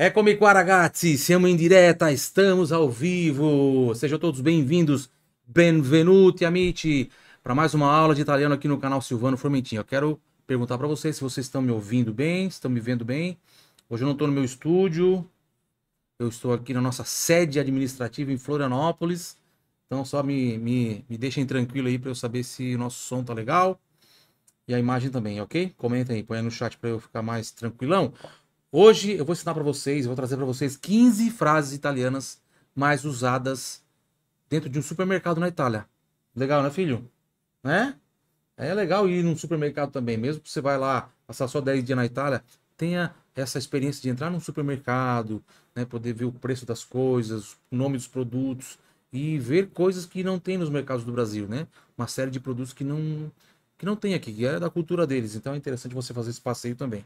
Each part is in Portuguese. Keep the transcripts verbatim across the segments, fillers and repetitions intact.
Eccomi qua, ragazzi, siamo in diretta, estamos ao vivo. Sejam todos bem-vindos, benvenuti, amici, para mais uma aula de italiano aqui no canal Silvano Formentin. Eu quero perguntar para vocês se vocês estão me ouvindo bem, estão me vendo bem. Hoje eu não estou no meu estúdio, eu estou aqui na nossa sede administrativa em Florianópolis. Então só me, me, me deixem tranquilo aí para eu saber se o nosso som tá legal e a imagem também, ok? Comentem aí, põe aí no chat para eu ficar mais tranquilão. Hoje eu vou ensinar para vocês, eu vou trazer para vocês quinze frases italianas mais usadas dentro de um supermercado na Itália. Legal, né, filho? Né? É legal ir num supermercado também, mesmo que você vai lá passar só dez dias na Itália, tenha essa experiência de entrar num supermercado, né, poder ver o preço das coisas, o nome dos produtos e ver coisas que não tem nos mercados do Brasil, né? Uma série de produtos que não, que não tem aqui, que é da cultura deles. Então é interessante você fazer esse passeio também.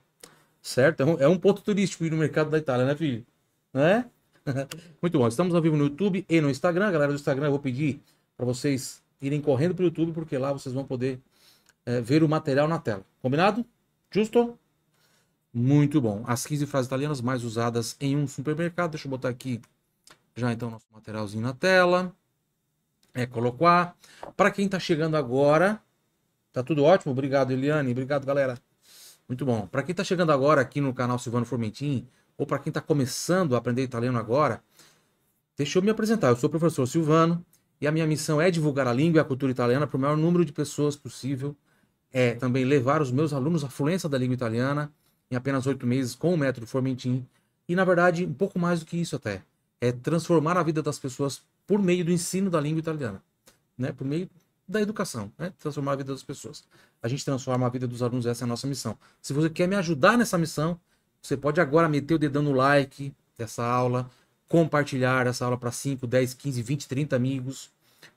Certo? É um, é um ponto turístico ir no mercado da Itália, né, filho? Né? Muito bom. Estamos ao vivo no YouTube e no Instagram. Galera do Instagram, eu vou pedir para vocês irem correndo para o YouTube, porque lá vocês vão poder é, ver o material na tela. Combinado? Justo? Muito bom. As quinze frases italianas mais usadas em um supermercado. Deixa eu botar aqui já, então, nosso materialzinho na tela. É, colocar. Para quem está chegando agora, tá tudo ótimo? Obrigado, Eliane. Obrigado, galera. Muito bom. Para quem está chegando agora aqui no canal Silvano Formentin, ou para quem está começando a aprender italiano agora, deixa eu me apresentar. Eu sou o professor Silvano e a minha missão é divulgar a língua e a cultura italiana para o maior número de pessoas possível. É também levar os meus alunos à fluência da língua italiana em apenas oito meses com o método Formentin. E, na verdade, um pouco mais do que isso até. É transformar a vida das pessoas por meio do ensino da língua italiana. Né? Por meio da educação, né? Transformar a vida das pessoas. A gente transforma a vida dos alunos, essa é a nossa missão. Se você quer me ajudar nessa missão, você pode agora meter o dedão no like dessa aula, compartilhar essa aula para cinco, dez, quinze, vinte, trinta amigos,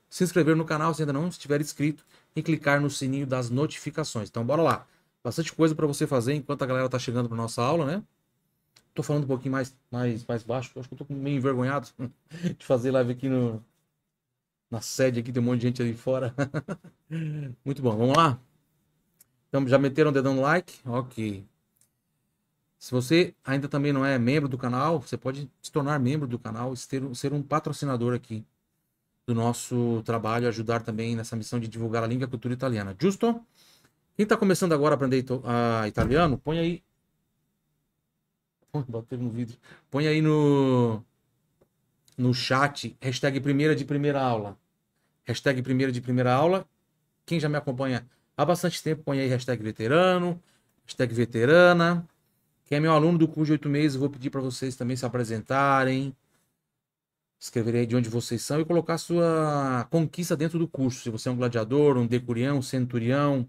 se inscrever no canal se ainda não estiver inscrito e clicar no sininho das notificações. Então bora lá, bastante coisa para você fazer enquanto a galera tá chegando para nossa aula, né? Tô falando um pouquinho mais, mais, mais baixo, acho que eu tô meio envergonhado de fazer live aqui no... na sede aqui, tem um monte de gente ali fora. Muito bom, vamos lá? Então, já meteram o dedão no like? Ok. Se você ainda também não é membro do canal, você pode se tornar membro do canal, ser um patrocinador aqui do nosso trabalho, ajudar também nessa missão de divulgar a língua e a cultura italiana. Justo? Quem está começando agora a aprender uh, italiano, põe aí... Bateu no vidro. Põe aí no... no chat, hashtag primeira de primeira aula. Hashtag primeira de primeira aula. Quem já me acompanha há bastante tempo, põe aí hashtag veterano, hashtag veterana. Quem é meu aluno do curso de oito meses, eu vou pedir para vocês também se apresentarem. Escreverem aí de onde vocês são e colocar sua conquista dentro do curso. Se você é um gladiador, um decurião, um centurião,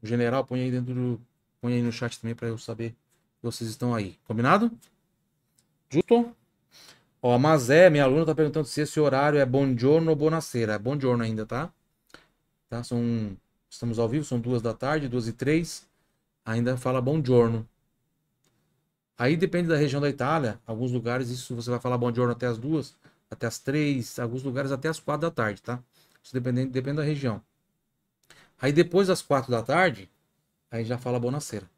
um general, põe aí dentro do... põe aí no chat também para eu saber que vocês estão aí. Combinado? Justo? Ó, mas é, minha aluna tá perguntando se esse horário é bom giorno ou buonasera. É bom giorno ainda, tá? Tá, são... Estamos ao vivo, são duas da tarde, duas e três. Ainda fala bom giorno. Aí depende da região da Itália. Alguns lugares isso você vai falar bom giorno até as duas, até as três. Alguns lugares até as quatro da tarde, tá? Isso depende, depende da região. Aí depois das quatro da tarde, aí já fala buonasera.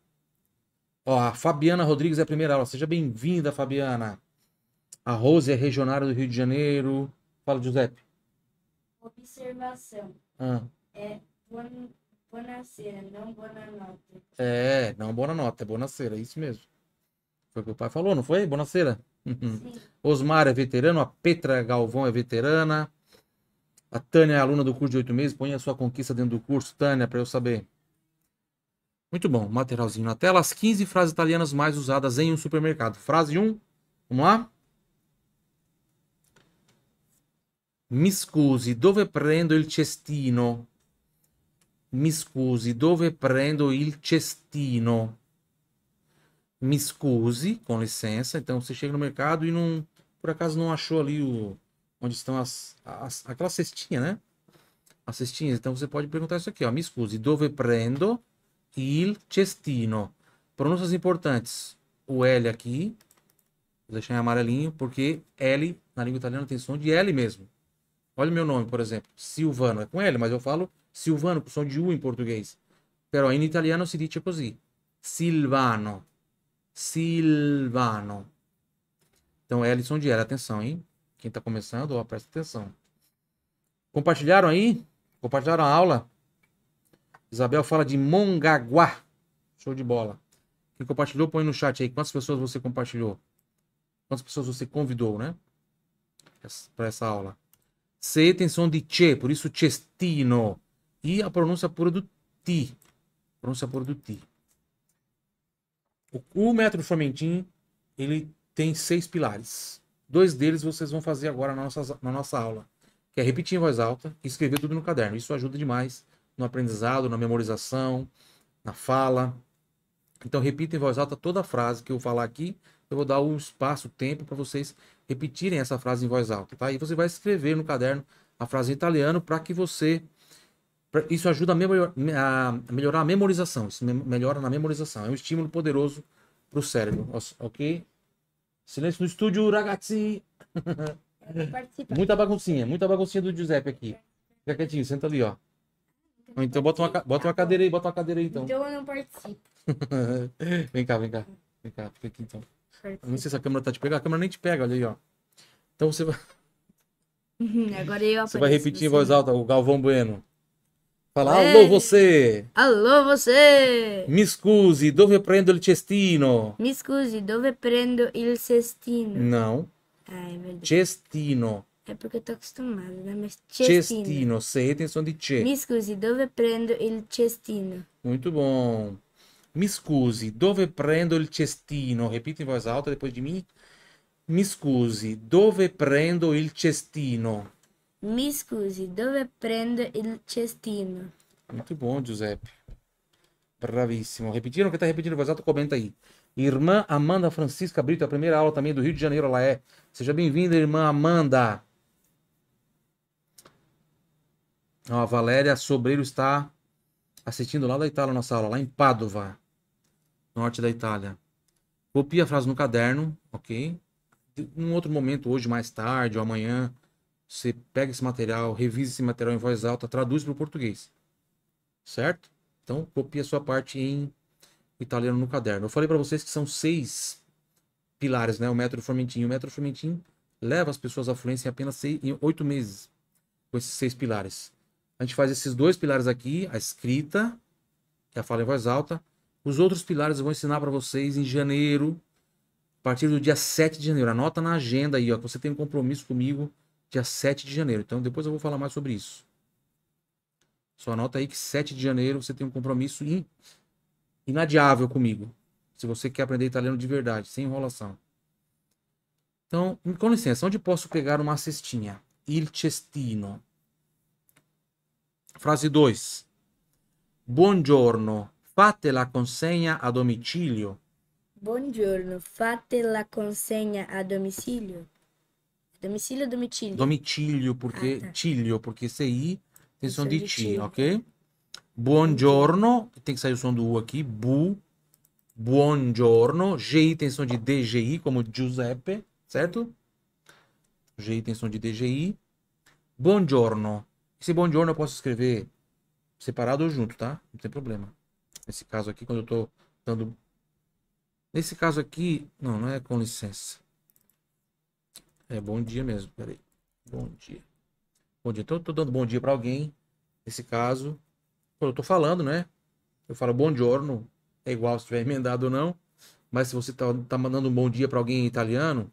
Ó, a Fabiana Rodrigues é a primeira aula. Seja bem-vinda, Fabiana. A Rose é regionária do Rio de Janeiro. Fala, Giuseppe. Observação. Ah. É buonasera, não buonanotte. É, não buonanotte, é buonasera, é isso mesmo. Foi o que o pai falou, não foi? Buonasera? Sim. Osmar é veterano, a Petra Galvão é veterana. A Tânia é aluna do curso de oito meses. Põe a sua conquista dentro do curso, Tânia, para eu saber. Muito bom, materialzinho na tela. As quinze frases italianas mais usadas em um supermercado. Frase um, vamos lá? Mi scusi, dove prendo il cestino? Mi scusi, dove prendo il cestino? Mi scusi, com licença. Então você chega no mercado e não, por acaso não achou ali o, onde estão as, as, aquela cestinha, né? As cestinhas. Então você pode perguntar isso aqui, ó. Mi scusi, dove prendo il cestino? Pronúncias importantes. O L aqui, vou deixar em amarelinho, porque L na língua italiana tem som de L mesmo. Olha o meu nome, por exemplo, Silvano. É com L, mas eu falo Silvano, com som de U em português. Però in italiano si dice così. Silvano. Silvano. Então é a lição diária. Atenção, hein? Quem está começando, ó, presta atenção. Compartilharam aí? Compartilharam a aula? Isabel fala de Mongaguá. Show de bola. Quem compartilhou, põe no chat aí. Quantas pessoas você compartilhou? Quantas pessoas você convidou, né? Para essa aula. C tem som de che, por isso cestino. E a pronúncia pura do ti. Pronúncia pura do ti. O, o método Formentin, ele tem seis pilares. Dois deles vocês vão fazer agora na nossa, na nossa aula. Que é repetir em voz alta e escrever tudo no caderno. Isso ajuda demais no aprendizado, na memorização, na fala. Então repita em voz alta toda a frase que eu falar aqui. Eu vou dar um espaço, tempo para vocês repetirem essa frase em voz alta, tá? E você vai escrever no caderno a frase em italiano para que você... Pra... Isso ajuda a, memori... a melhorar a memorização. Isso me... melhora na memorização. É um estímulo poderoso para o cérebro, ok? Silêncio no estúdio, ragazzi! Participa. Muita baguncinha, muita baguncinha do Giuseppe aqui. Fica quietinho, senta ali, ó. Então bota uma, bota uma cadeira aí, bota uma cadeira aí, então. Então eu não participo. Vem cá, vem cá. Vem cá, fica aqui, então. Eu não sei se a câmera tá te pegando, a câmera nem te pega, olha aí, ó. Então você vai... Agora eu Você vai repetir em voz alta o Galvão Bueno. Fala, é. Alô você! Alô você! Mi scusi, dove prendo il cestino? Mi scusi, dove prendo il cestino? Não. Ah, é verdade. Cestino. É porque eu tô acostumado, né? Mas cestino. Cestino, C tem som de C. Mi scusi, dove prendo il cestino? Muito bom. Mi scusi, dove prendo il cestino? Repita em voz alta depois de mim. Mi scusi, dove prendo il cestino? Mi scusi, dove prendo il cestino? Muito bom, Giuseppe. Bravíssimo. Repetiram? Quem está repetindo em voz alta, comenta aí. Irmã Amanda Francisca Brito, a primeira aula também do Rio de Janeiro, ela é. Seja bem-vinda, irmã Amanda. Ó, a Valéria Sobreiro está assistindo lá da Itália a nossa aula, lá em Padova, norte da Itália. Copie a frase no caderno, ok? Num outro momento, hoje, mais tarde ou amanhã, você pega esse material, revisa esse material em voz alta, traduz para o português, certo? Então, copie a sua parte em italiano no caderno. Eu falei para vocês que são seis pilares, né? O método Formentin. O método Formentin leva as pessoas à fluência em apenas seis, em oito meses, com esses seis pilares. A gente faz esses dois pilares aqui, a escrita, que é a fala em voz alta. Os outros pilares eu vou ensinar para vocês em janeiro, a partir do dia sete de janeiro. Anota na agenda aí, ó, que você tem um compromisso comigo dia sete de janeiro. Então depois eu vou falar mais sobre isso. Só anota aí que sete de janeiro você tem um compromisso in... inadiável comigo. Se você quer aprender italiano de verdade, sem enrolação. Então, com licença, onde posso pegar uma cestinha? Il cestino. Frase dois. Buongiorno, fate la consegna a domicilio. Buongiorno, fate la consegna a domicilio. Domicilio ou domicilio? Domicilio, porque ah, tá. Cilio, porque C I tem som de T, ok? Buongiorno, tem que sair o som do U aqui. Bu, buongiorno. G I tem som de D G I, como Giuseppe, certo? G I tem som de D G I. Buongiorno. Esse bom giorno eu posso escrever separado ou junto, tá? Não tem problema. Nesse caso aqui, quando eu tô dando... Nesse caso aqui... Não, não é com licença. É bom dia mesmo, peraí. Bom dia. Bom dia. Então eu tô dando bom dia pra alguém. Nesse caso, quando eu tô falando, né? Eu falo bom giorno. É igual se tiver emendado ou não. Mas se você tá, tá mandando um bom dia pra alguém em italiano,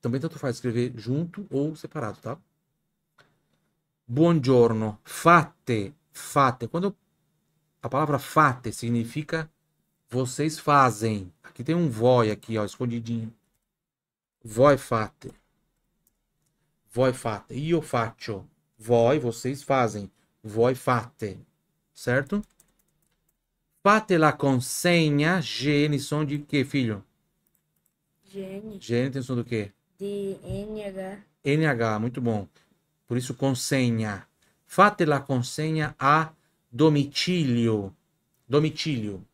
também tanto faz escrever junto ou separado, tá? Buongiorno, fate, fate. Quando eu... a palavra fate significa vocês fazem. Aqui tem um voi aqui, ó, escondidinho. Voi fate. Voi fate. Io faccio. Voi, vocês fazem. Voi fate. Certo? Fate la consegna. Gene, som de que, filho? Gene. Gene tem som do quê? De N H. N H, muito bom. Por isso, consegna. Fate la consegna a domicilio. Domicilio.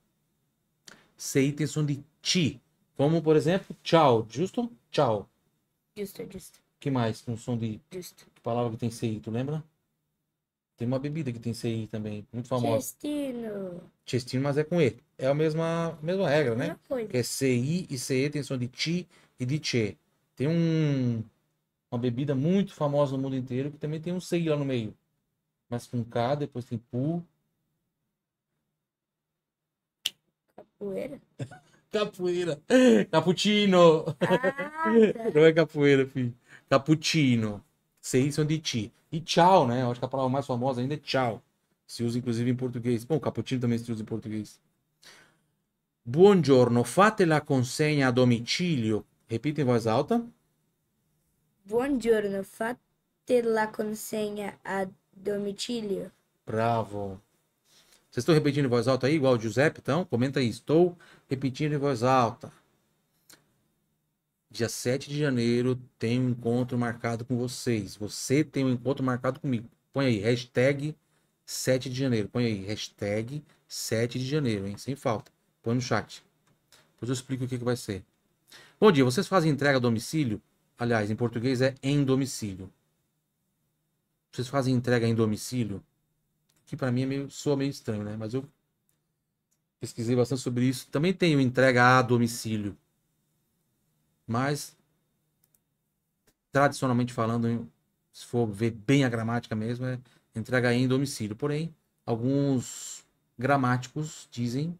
C I tem som de ti. Como, por exemplo, tchau. Justo? Tchau. Justo, justo. Que mais? Um som de... Justo. Que palavra que tem C I, tu lembra? Tem uma bebida que tem C I também. Muito famosa. Cestino. Cestino, mas é com E. É a mesma, mesma regra, né? Que é C I e C E tem som de ti e de tchê. Tem um, uma bebida muito famosa no mundo inteiro que também tem um C lá no meio. Mas com K, depois tem P U. Capoeira? Capoeira. Cappuccino. Ah, não é capoeira, filho. Cappuccino. Seis são de ti. E tchau, né? Eu acho que a palavra mais famosa ainda é tchau. Se usa inclusive em português. Bom, cappuccino também se usa em português. Buongiorno, fate la consegna a domicilio. Repita em voz alta. Buongiorno, fate la consegna a domicilio. Bravo. Vocês estão repetindo em voz alta aí, igual o Giuseppe? Então, comenta aí. Estou repetindo em voz alta. Dia sete de janeiro tem um encontro marcado com vocês. Você tem um encontro marcado comigo. Põe aí, hashtag sete de janeiro. Põe aí, hashtag sete de janeiro, hein? Sem falta. Põe no chat. Depois eu explico o que, que vai ser. Bom dia, vocês fazem entrega a domicílio? Aliás, em português é em domicílio. Vocês fazem entrega em domicílio? Que para mim é meio, soa meio estranho, né? Mas eu pesquisei bastante sobre isso. Também tenho entrega a domicílio. Mas, tradicionalmente falando, se for ver bem a gramática mesmo, é entrega em domicílio. Porém, alguns gramáticos dizem,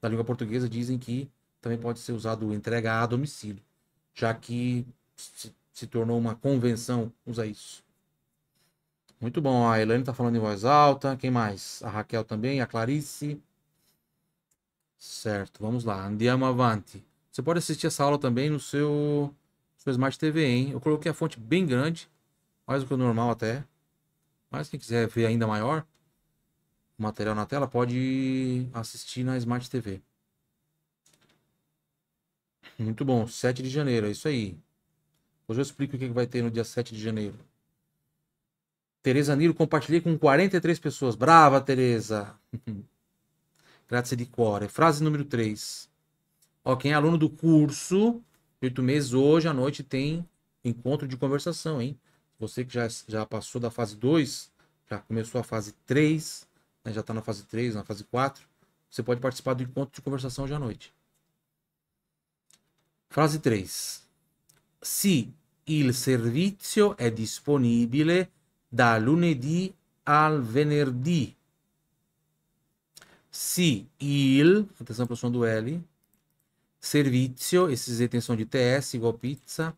da língua portuguesa, dizem que também pode ser usado entrega a domicílio. Já que se, se tornou uma convenção usar isso. Muito bom, a Elane está falando em voz alta. Quem mais? A Raquel também, a Clarice. Certo, vamos lá. Andiamo avanti. Você pode assistir essa aula também no seu, seu Smart T V, hein? Eu coloquei a fonte bem grande, mais do que o normal até. Mas quem quiser ver ainda maior o material na tela, pode assistir na Smart T V. Muito bom, sete de janeiro, é isso aí. Hoje eu explico o que vai ter no dia sete de janeiro. Tereza Nilo, compartilhei com quarenta e três pessoas. Brava, Tereza! Grazie di cuore. Frase número três. Ó, quem é aluno do curso, oito meses, hoje à noite tem encontro de conversação, hein? Você que já, já passou da fase dois, já começou a fase três, né? Já está na fase três, na fase quatro, você pode participar do encontro de conversação hoje à noite. Frase três. Se il servizio è disponibile da lunedì al venerdì. Se il, atenção para o som do L, servizio, esse Z tem som de T S, igual pizza,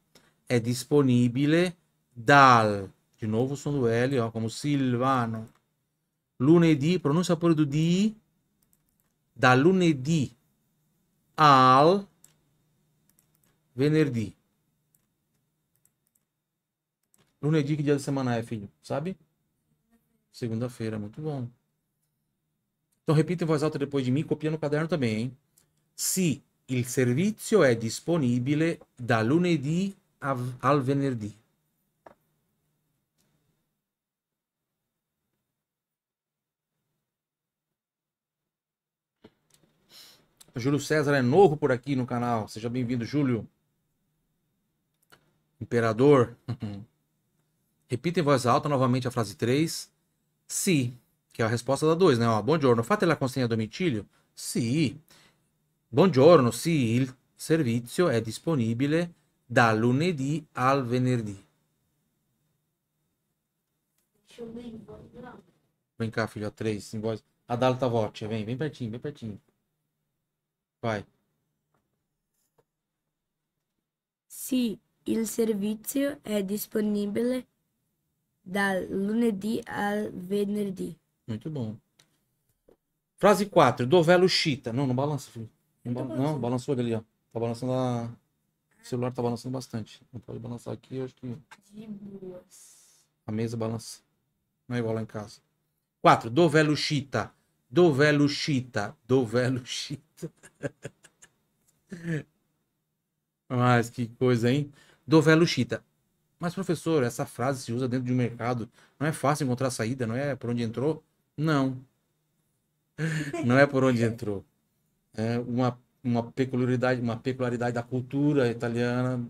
é disponibile dal, de novo o som do L, ó, como Silvano, lunedì, pronuncia pure do di, da lunedì al venerdì. Lunedì, que dia da semana é, filho? Sabe? Segunda-feira, muito bom. Então, repita em voz alta depois de mim, copia no caderno também, hein? Se il servizio è disponibile da lunedì al venerdì. Júlio César é novo por aqui no canal. Seja bem-vindo, Júlio. Imperador. Repita em voz alta novamente a frase três. Se, que é a resposta da dois, né? Ó, buongiorno, fate la consegna a domicilio? Se. Buongiorno, se il servizio è disponibile da lunedì al venerdì. Vem cá, filho, a três, em voz. A Dalta Voce, vem, vem pertinho, vem pertinho. Vai. Se il servizio è disponibile da lunedì al venerdì. Muito bom. Frase quatro. Dov'è Chita. Não, não balança, filho. Não, ba balança. Não, balançou ele ali, ó. Tá balançando a... O celular tá balançando bastante. Não pode balançar aqui, eu acho que... De boas. A mesa balança. Não é igual lá em casa. quatro. Dov'è Chita. Dov'è Chita. Dov'è Chita. Mas que coisa, hein? Dov'è Chita. Mas, professor, essa frase se usa dentro de um mercado. Não é fácil encontrar saída, não é por onde entrou? Não. Não é por onde entrou. É uma, uma, peculiaridade, uma peculiaridade da cultura italiana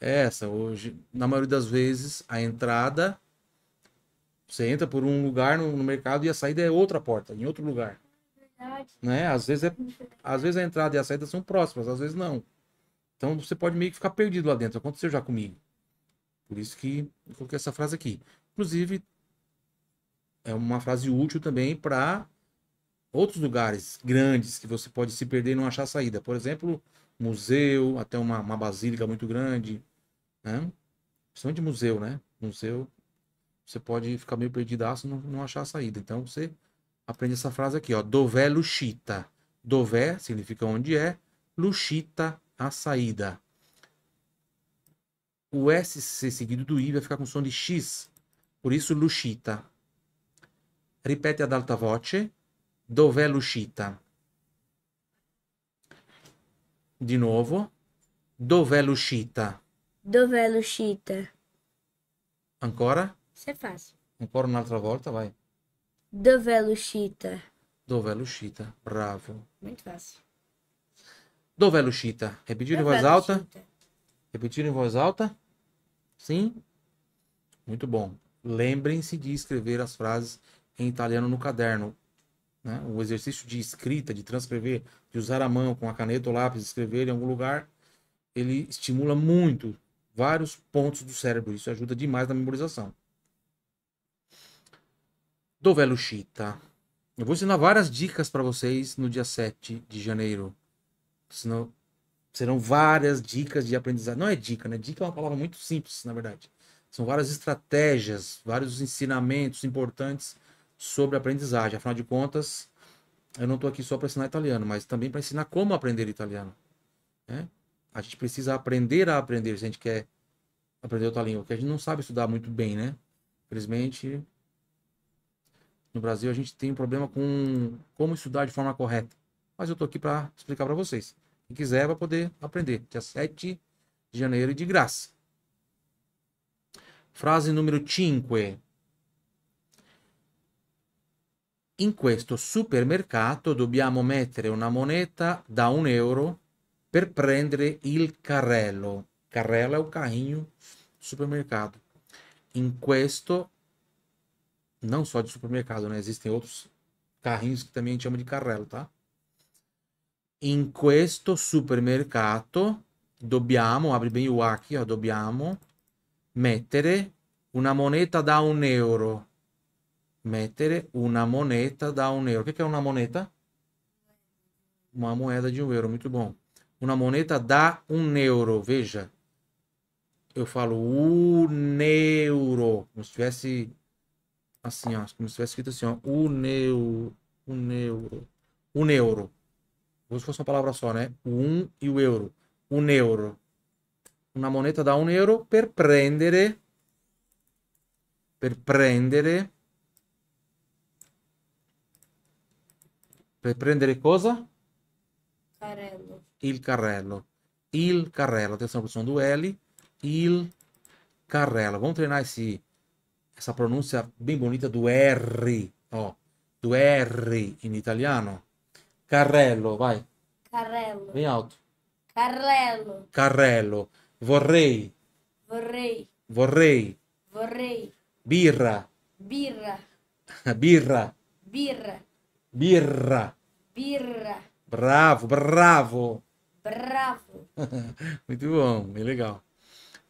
é essa. Hoje, na maioria das vezes, a entrada... Você entra por um lugar no, no mercado e a saída é outra porta, em outro lugar. Né? Às vezes, é, às vezes a entrada e a saída são próximas, às vezes não. Então você pode meio que ficar perdido lá dentro. Aconteceu já comigo. Por isso que eu coloquei essa frase aqui. Inclusive, é uma frase útil também para outros lugares grandes que você pode se perder e não achar saída. Por exemplo, museu, até uma, uma basílica muito grande, né? Principalmente museu, né? Museu, você pode ficar meio perdidaço e não, não achar a saída. Então você aprende essa frase aqui, ó. Dov'è l'uscita? Dov'è significa onde é, l'uscita, a saída. O S C seguido do I vai ficar com som de X, por isso l'uscita. Ripete ad alta voce, dov'è l'uscita? Di novo, dov'è l'uscita? Dov'è l'uscita? Ancora? Isso é fácil. Ancora un'altra volta, vai. Dov'è l'uscita? Dov'è l'uscita? Bravo. Muito fácil. Dov'è l'uscita? Repetir em voz alta. Repetir em voz alta. Sim. Muito bom. Lembrem-se de escrever as frases em italiano no caderno. Né? O exercício de escrita, de transcrever, de usar a mão com a caneta ou lápis, escrever em algum lugar, ele estimula muito vários pontos do cérebro. Isso ajuda demais na memorização. Dov'è l'uscita? Eu vou ensinar várias dicas para vocês no dia sete de janeiro. Senão, serão várias dicas de aprendizado. Não é dica, né? Dica é uma palavra muito simples, na verdade. São várias estratégias, vários ensinamentos importantes sobre aprendizagem. Afinal de contas, eu não estou aqui só para ensinar italiano, mas também para ensinar como aprender italiano. Né? A gente precisa aprender a aprender se a gente quer aprender outra língua, porque a gente não sabe estudar muito bem, né? Infelizmente, no Brasil a gente tem um problema com como estudar de forma correta. Mas eu estou aqui para explicar para vocês. Quem quiser vai poder aprender. Dia sete de janeiro, de graça. Frase número cinco. In questo supermercato dobbiamo mettere una moneta da un euro per prendere il carrello. Carrello é o carrinho do supermercado. In questo, não só de supermercado, né? Existem outros carrinhos que também a gente chama de carrello, tá? In questo supermercato dobbiamo, abre bem o A aqui, ó, dobbiamo mettere una moneta da un euro. Mettere una moneta da um euro. O que é uma moneta? Uma moeda de um euro, muito bom. Uma moneta da um euro, veja. Eu falo um euro, como se tivesse assim, ó, como se tivesse escrito assim, ó, um euro, um euro, um euro. Como se fosse uma palavra só, né? O um e o euro. Um euro. Uma moneta da um euro per prendere, per prendere Per prendere cosa? Carrello. Il carrello. Il carrello. Atenção para o som do L. Il carrello. Vamos treinar esse, essa pronúncia bem bonita do R. Ó, do R em italiano. Carrello, vai. Carrello. Bem alto. Carrello. Carrello. Vorrei. Vorrei. Vorrei. Vorrei. Birra. Birra. Birra. Birra. Birra. Birra. Bravo, bravo. Bravo. Muito bom, bem legal.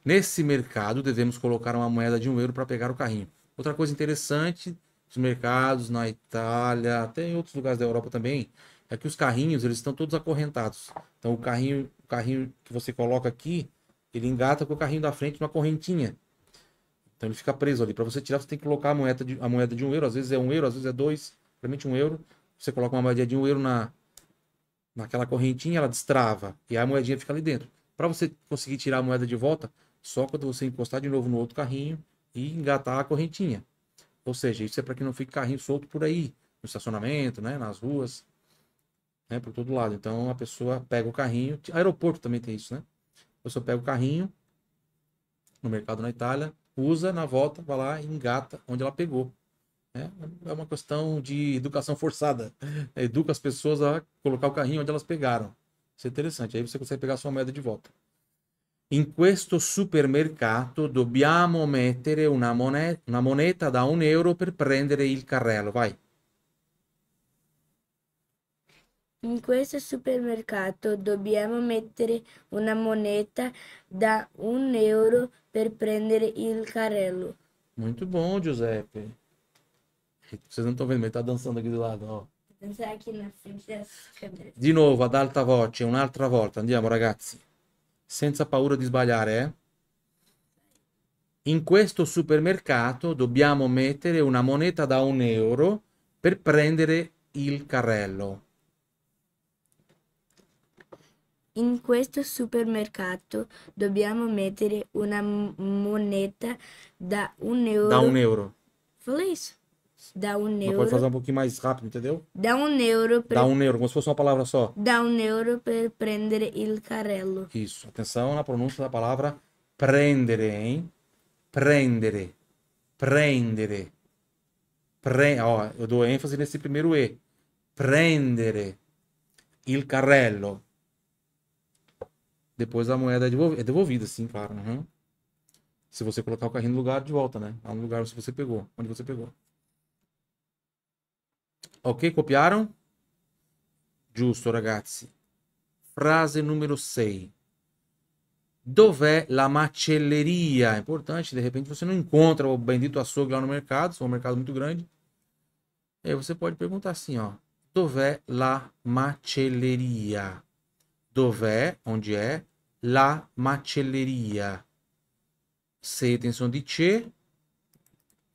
Nesse mercado devemos colocar uma moeda de um euro para pegar o carrinho. Outra coisa interessante, os mercados na Itália, até em outros lugares da Europa também, é que os carrinhos, eles estão todos acorrentados. Então o carrinho, o carrinho que você coloca aqui, ele engata com o carrinho da frente numa correntinha. Então ele fica preso ali. Para você tirar, você tem que colocar a moeda de, a moeda de um euro. Às vezes é um euro, às vezes é dois. Realmente um euro. Você coloca uma moedinha de um euro na, naquela correntinha, ela destrava. E a moedinha fica ali dentro. Para você conseguir tirar a moeda de volta, só quando você encostar de novo no outro carrinho e engatar a correntinha. Ou seja, isso é para que não fique carrinho solto por aí, no estacionamento, né, nas ruas, né, por todo lado. Então a pessoa pega o carrinho. Aeroporto também tem isso, né? A pessoa pega o carrinho no mercado na Itália, usa, na volta, vai lá e engata onde ela pegou. É uma questão de educação forçada. Educa as pessoas a colocar o carrinho onde elas pegaram. Isso é interessante. Aí você consegue pegar a sua moeda de volta. In questo supermercato dobbiamo mettere una moneta, una moneta da un euro per prendere il carrello. Vai. In questo supermercato dobbiamo mettere una moneta da um euro per prendere il carrello. Muito bom, Giuseppe. Vocês não estão vendo, mas ele tá dançando aqui do lado, ó. Dançar aqui na frente das câmeras. Di novo, ad alta voce, un'altra volta. Andiamo, ragazzi. Senza paura di sbagliare, eh? In questo supermercato dobbiamo mettere una moneta da un euro per prendere il carrello. In questo supermercato dobbiamo mettere una moneta da un euro. Da un euro. Falei isso. Da um euro. Pode fazer um pouquinho mais rápido, entendeu? Da um euro. Pra... Da um euro, como se fosse uma palavra só. Da um euro per prendere il carrello. Isso. Atenção na pronúncia da palavra prendere, hein? Prendere, prendere, Pre... ó, eu dou ênfase nesse primeiro E, prendere, il carrello, depois a moeda é devolvida, é devolvida sim, claro, uhum. Se você colocar o carrinho no lugar de volta, né, no lugar onde você pegou, onde você pegou, ok, copiaram? Giusto, ragazzi, frase número seis. Dov'è la macelleria? É importante, de repente você não encontra o bendito açougue lá no mercado, se for um mercado muito grande. E aí você pode perguntar assim, ó. Dov'è la macelleria? Dov'è, onde é, la macelleria? C, tensão de C.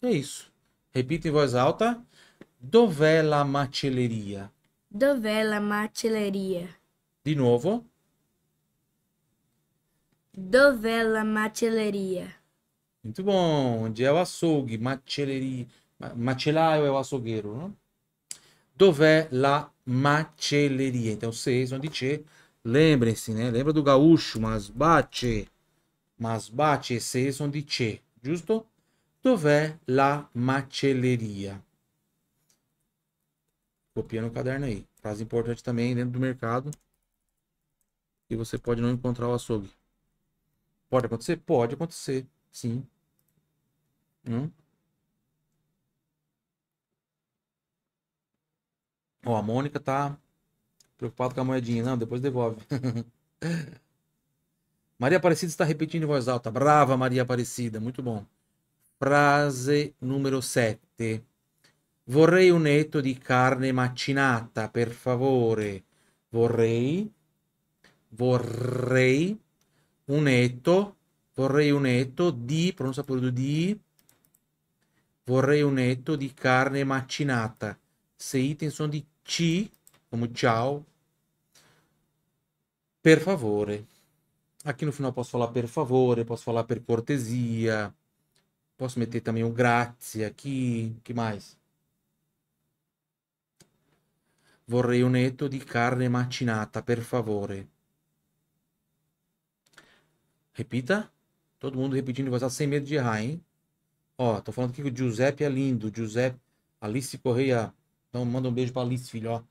É isso. Repita em voz alta. Dov'è la macelleria? Dov'è la macelleria? Di novo. Dov'è la macelleria? Muito bom. Onde é o açougue? Macelleria. Macellaio é o açougueiro, não? Dov'è la macelleria? Então, vocês, onde c'è? Lembrem-se, né? Lembra do gaúcho? Mas bate. Mas bate. Vocês, onde c'è? Justo? Dov'è la macelleria? Copia no caderno aí. Frase importante também dentro do mercado. E você pode não encontrar o açougue. Pode acontecer? Pode acontecer, sim. Hum? Ó, a Mônica tá preocupada com a moedinha. Não, depois devolve. Maria Aparecida está repetindo em voz alta. Brava, Maria Aparecida. Muito bom. Frase número sete. Vorrei un etto di carne macinata, per favore. Vorrei. Vorrei. Un etto, vorrei un etto di, pronuncia pure di, vorrei un etto di carne macinata. Se item sono di C, come ciao, per favore. Aqui no final posso falar per favore, posso falar per cortesia, posso meter também um grazie aqui, que mais? Vorrei un etto di carne macinata, per favore. Repita. Todo mundo repetindo em voz alta sem medo de errar, hein? Ó, tô falando aqui que o Giuseppe é lindo. Giuseppe, Alice Correia. Então manda um beijo pra Alice, filho, ó.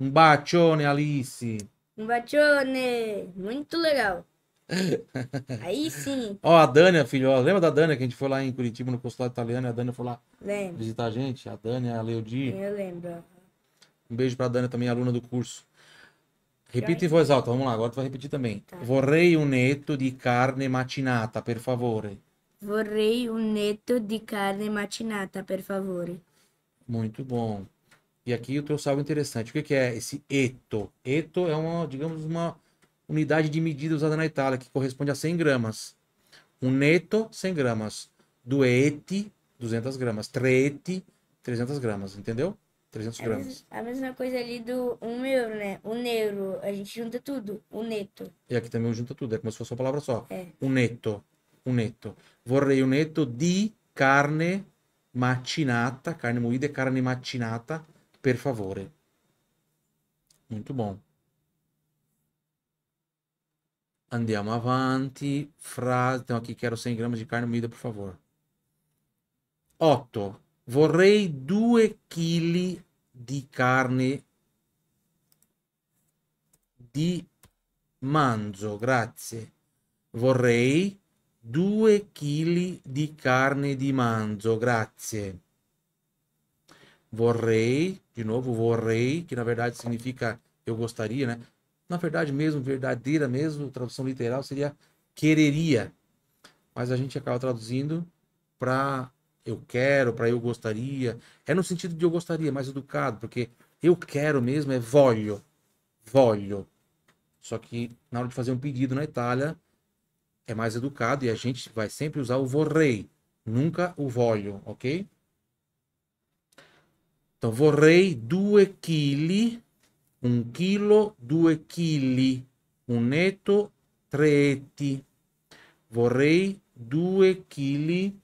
Um bacione, Alice. Um bacione. Muito legal. Aí sim. Ó, a Dânia, filho, ó. Lembra da Dânia que a gente foi lá em Curitiba, no consulado italiano? E a Dânia foi lá lembro. Visitar a gente? A Dânia, a Leodi. Eu lembro. Um beijo pra Dânia também, aluna do curso. Repita em voz alta, vamos lá, agora tu vai repetir também. Tá. Vorrei un etto di carne macinata, per favore. Vorrei un etto di carne macinata, per favore. Muito bom. E aqui eu trouxe algo interessante. O que, que é esse etto? Etto é uma, digamos, uma unidade de medida usada na Itália, que corresponde a cem gramas. Um etto, cem gramas. Due etti, duzentas gramas. Tre etti, trezentas gramas, entendeu? trezentas gramas. A mesma coisa ali do um euro, né? Um euro. A gente junta tudo. Um netto. E aqui também junta tudo. É como se fosse uma palavra só. É. Um netto. Um netto. Vorrei un netto di carne macinata. Carne moída e carne macinata. Per favore. Muito bom. Andiamo avanti. Frase. Então aqui quero cem gramas de carne moída, por favor. Otto. Vorrei due chili di carne di manzo, grazie. Vorrei due chili di carne di manzo, grazie. Vorrei, di nuovo vorrei, che na verdade significa eu gostaria, né? Na verdade mesmo, verdadeira mesmo, tradução literal seria quereria. Mas a gente acaba traduzindo para eu quero, para eu gostaria. É no sentido de eu gostaria, mais educado, porque eu quero mesmo é voglio. Voglio. Só que na hora de fazer um pedido na Itália é mais educado e a gente vai sempre usar o vorrei, nunca o voglio, ok? Então, vorrei due chili, un chilo, due chili, un etto, tre etti. Vorrei due chili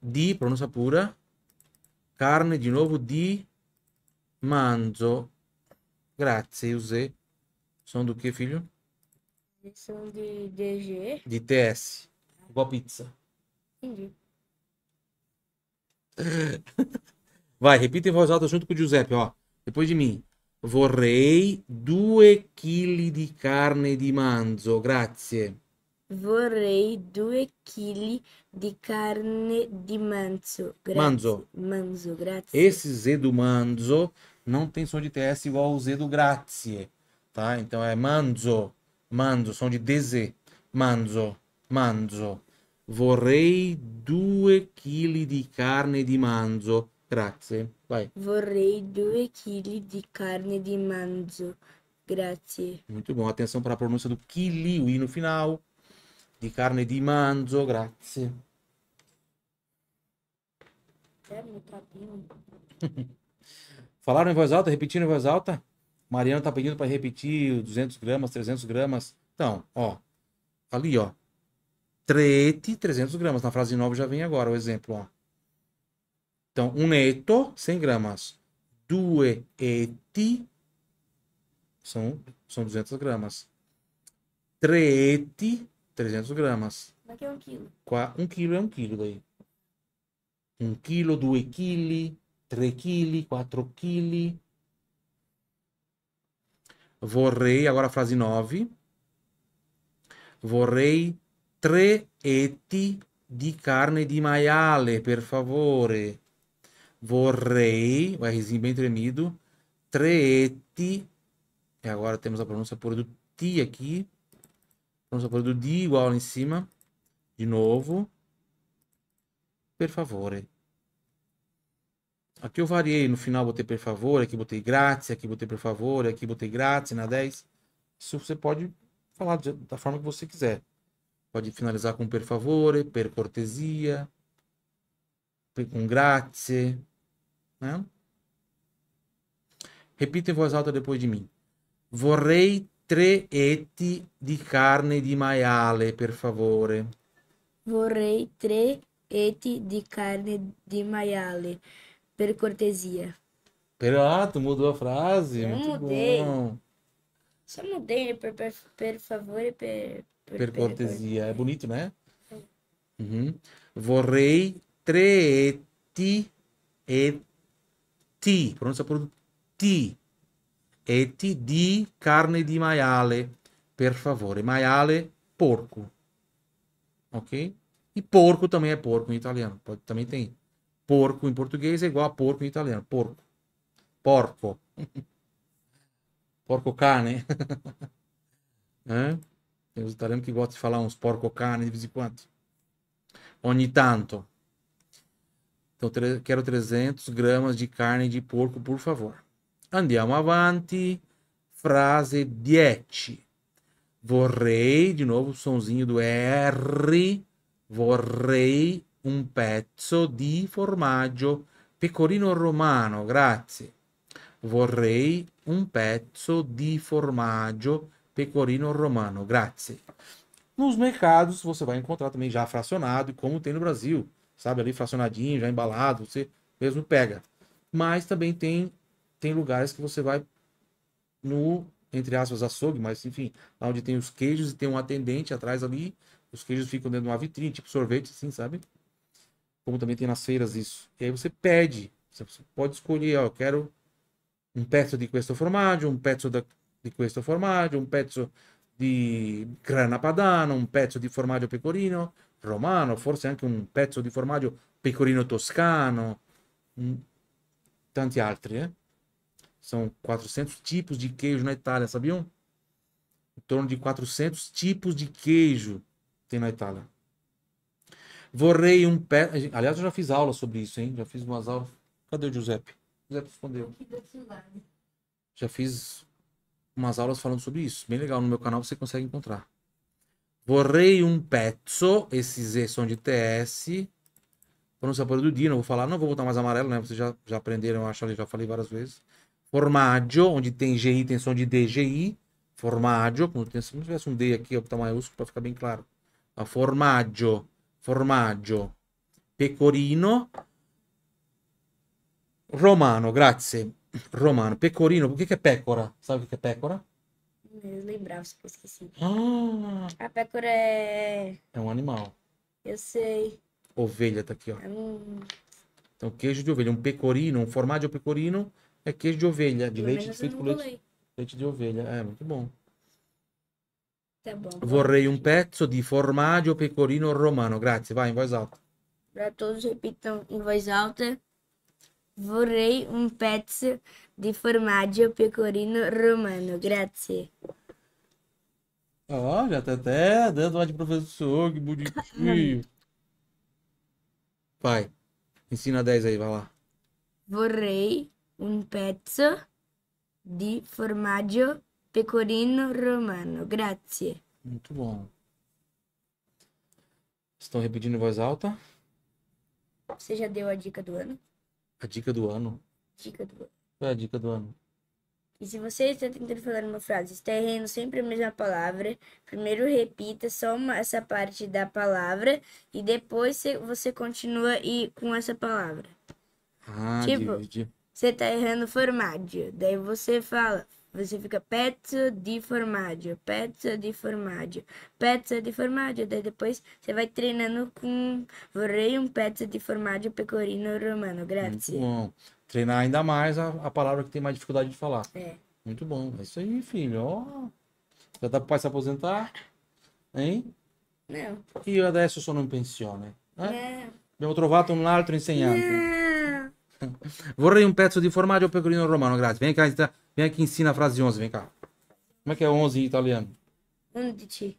di, pronuncia pura, carne di novo di manzo. Grazie, Giuseppe. Som do que, filho? Som de D G. De T S. Igual pizza. Entendi. Vai, repita em voz alta junto com o Giuseppe, ó. Depois de mim. Vorrei due chili di carne di manzo. Grazie. Vorrei due chili di carne di manzo. Grazie. Manzo. Manzo, grazie. Esse Z do manzo não tem som de T S igual ao Z do grazie, tá? Então é manzo, manzo, som de D Z. Manzo, manzo. Vorrei due chili di carne di manzo. Grazie. Vai. Vorrei due chili di carne di manzo. Grazie. Muito bom. Atenção para a pronúncia do chili, o i no final. Di carne di manzo, grazie. Falaram em voz alta, repetiram em voz alta? Mariana tá pedindo para repetir duzentos gramas, trezentos gramas. Então, ó, ali, ó. Trete, trezentos gramas. Na frase nova já vem agora o exemplo, ó. Então, um etto, cem gramas. Due etti, são, são duzentas gramas. Tre etti, trezentas gramas. Daqui é um quilo. Qua, um quilo é um quilo daí. Um quilo, due chili, tre chili, quattro chili. Vorrei, agora a frase nove. Vorrei tre etti di carne di maiale, per favore. Vorrei, o Rzinho bem tremido. Tre etti. E agora temos a pronúncia pura do ti aqui. Vamos pôr do di igual em cima. De novo. Per favore. Aqui eu variei. No final botei per favore. Aqui botei grazie. Aqui botei per favore. Aqui botei grazie na dez. Isso você pode falar da forma que você quiser. Pode finalizar com per favore, per cortesia, com grazie. Né? Repita em voz alta depois de mim. Vorrei tre etti di carne di maiale, per favore. Vorrei tre etti di carne di maiale, per cortesia. Pera, tu mudou a frase? Eu muito mudei. Bom. Só mudei, per, per, per favore, per, per, per cortesia. Per... É bonito, né? É. Uhum. Vorrei tre etti, etti, pronuncia por ti. Etti di carne di maiale, per favore. Maiale, porco. Ok? E porco também é porco em italiano. Pode, também tem. Porco em português é igual a porco em italiano. Porco. Porco. Porco cane. É? Tem os italianos que gostam de falar uns porco cane de vez em quando. Ogni tanto. Então, quero trezentas gramas de carne de porco, por favor. Andiamo avanti. Frase dieci. Vorrei, de novo o sonzinho do R. Vorrei un pezzo di formaggio pecorino romano. Grazie. Vorrei un pezzo di formaggio pecorino romano. Grazie. Nos mercados você vai encontrar também já fracionado, como tem no Brasil. Sabe, ali fracionadinho, já embalado, você mesmo pega. Mas também tem... Tem lugares que você vai no, entre aspas, açougue, mas enfim, lá onde tem os queijos e tem um atendente atrás ali, os queijos ficam dentro de uma vitrine, tipo sorvete, assim, sabe? Como também tem nas feiras isso. E aí você pede, você pode escolher, ó, eu quero um pezzo di questo formaggio, um pezzo di questo formaggio, um pezzo di grana padano, um pezzo di formaggio pecorino romano, forse anche un pezzo di formaggio pecorino toscano, um... tanti altri, né? São quatrocentos tipos de queijo na Itália, sabiam? Em torno de quatrocentos tipos de queijo tem na Itália. Vorrei um pé... Aliás, eu já fiz aula sobre isso, hein? Já fiz umas aulas... Cadê o Giuseppe? O Giuseppe respondeu. Já fiz umas aulas falando sobre isso. Bem legal, no meu canal você consegue encontrar. Vorrei um pezzo. Esse Z som de T S. Pronunciador do dia, não vou falar. Não vou botar mais amarelo, né? Vocês já, já aprenderam, eu acho, já falei várias vezes. Formaggio, onde tem G I, tem som de D G I. Formaggio, como tem, se não tivesse um D aqui, ó, tá maiúsculo, para ficar bem claro. Formaggio, formaggio. Pecorino. Romano, grazie. Romano, pecorino, o que, que é pécora? Sabe o que é pécora? Eu lembrava, se eu esqueci. Ah, a pécora é... É um animal. Eu sei. Ovelha tá aqui, ó. Hum. Então, queijo de ovelha. Um pecorino, um formaggio pecorino é queijo de ovelha. De eu leite, feito com leite. Leite de ovelha. É, muito bom. Tá bom. Vorrei um pezzo di formaggio pecorino romano. Grazie. Vai, em voz alta. Para todos, repitam em voz alta. Vorrei um pezzo di formaggio pecorino romano. Grazie. Ó, oh, já tá até dando uma de professor. Que bonitinho. Vai. Ensina dez aí, vai lá. Vorrei um pezzo di formaggio pecorino romano. Grazie. Muito bom. Estão repetindo em voz alta? Você já deu a dica do ano? A dica do ano? Dica do ano. Qual é a dica do ano? E se você está tentando falar uma frase, está errando sempre a mesma palavra, primeiro repita só uma, essa parte da palavra e depois você continua e, com essa palavra. Ah, tipo, divide. Você está errando formaggio, daí você fala, você fica pezzo di formaggio, pezzo di formaggio, pezzo di formaggio, daí depois você vai treinando com vorrei um pezzo di formaggio pecorino romano, grazie. Muito bom. Treinar ainda mais a, a palavra que tem mais dificuldade de falar. É. Muito bom. É isso aí, filho. Oh. Já dá pro pai se aposentar? Hein? Não. E adesso sono in pensione. Eh? Abbiamo trovato un altro insegnante. Não. Vorrei um pezzo di formaggio pecorino romano, grazie. Vem cá, vem aqui, ensina a frase onze, vem cá. Como é que é onze em italiano? Undici.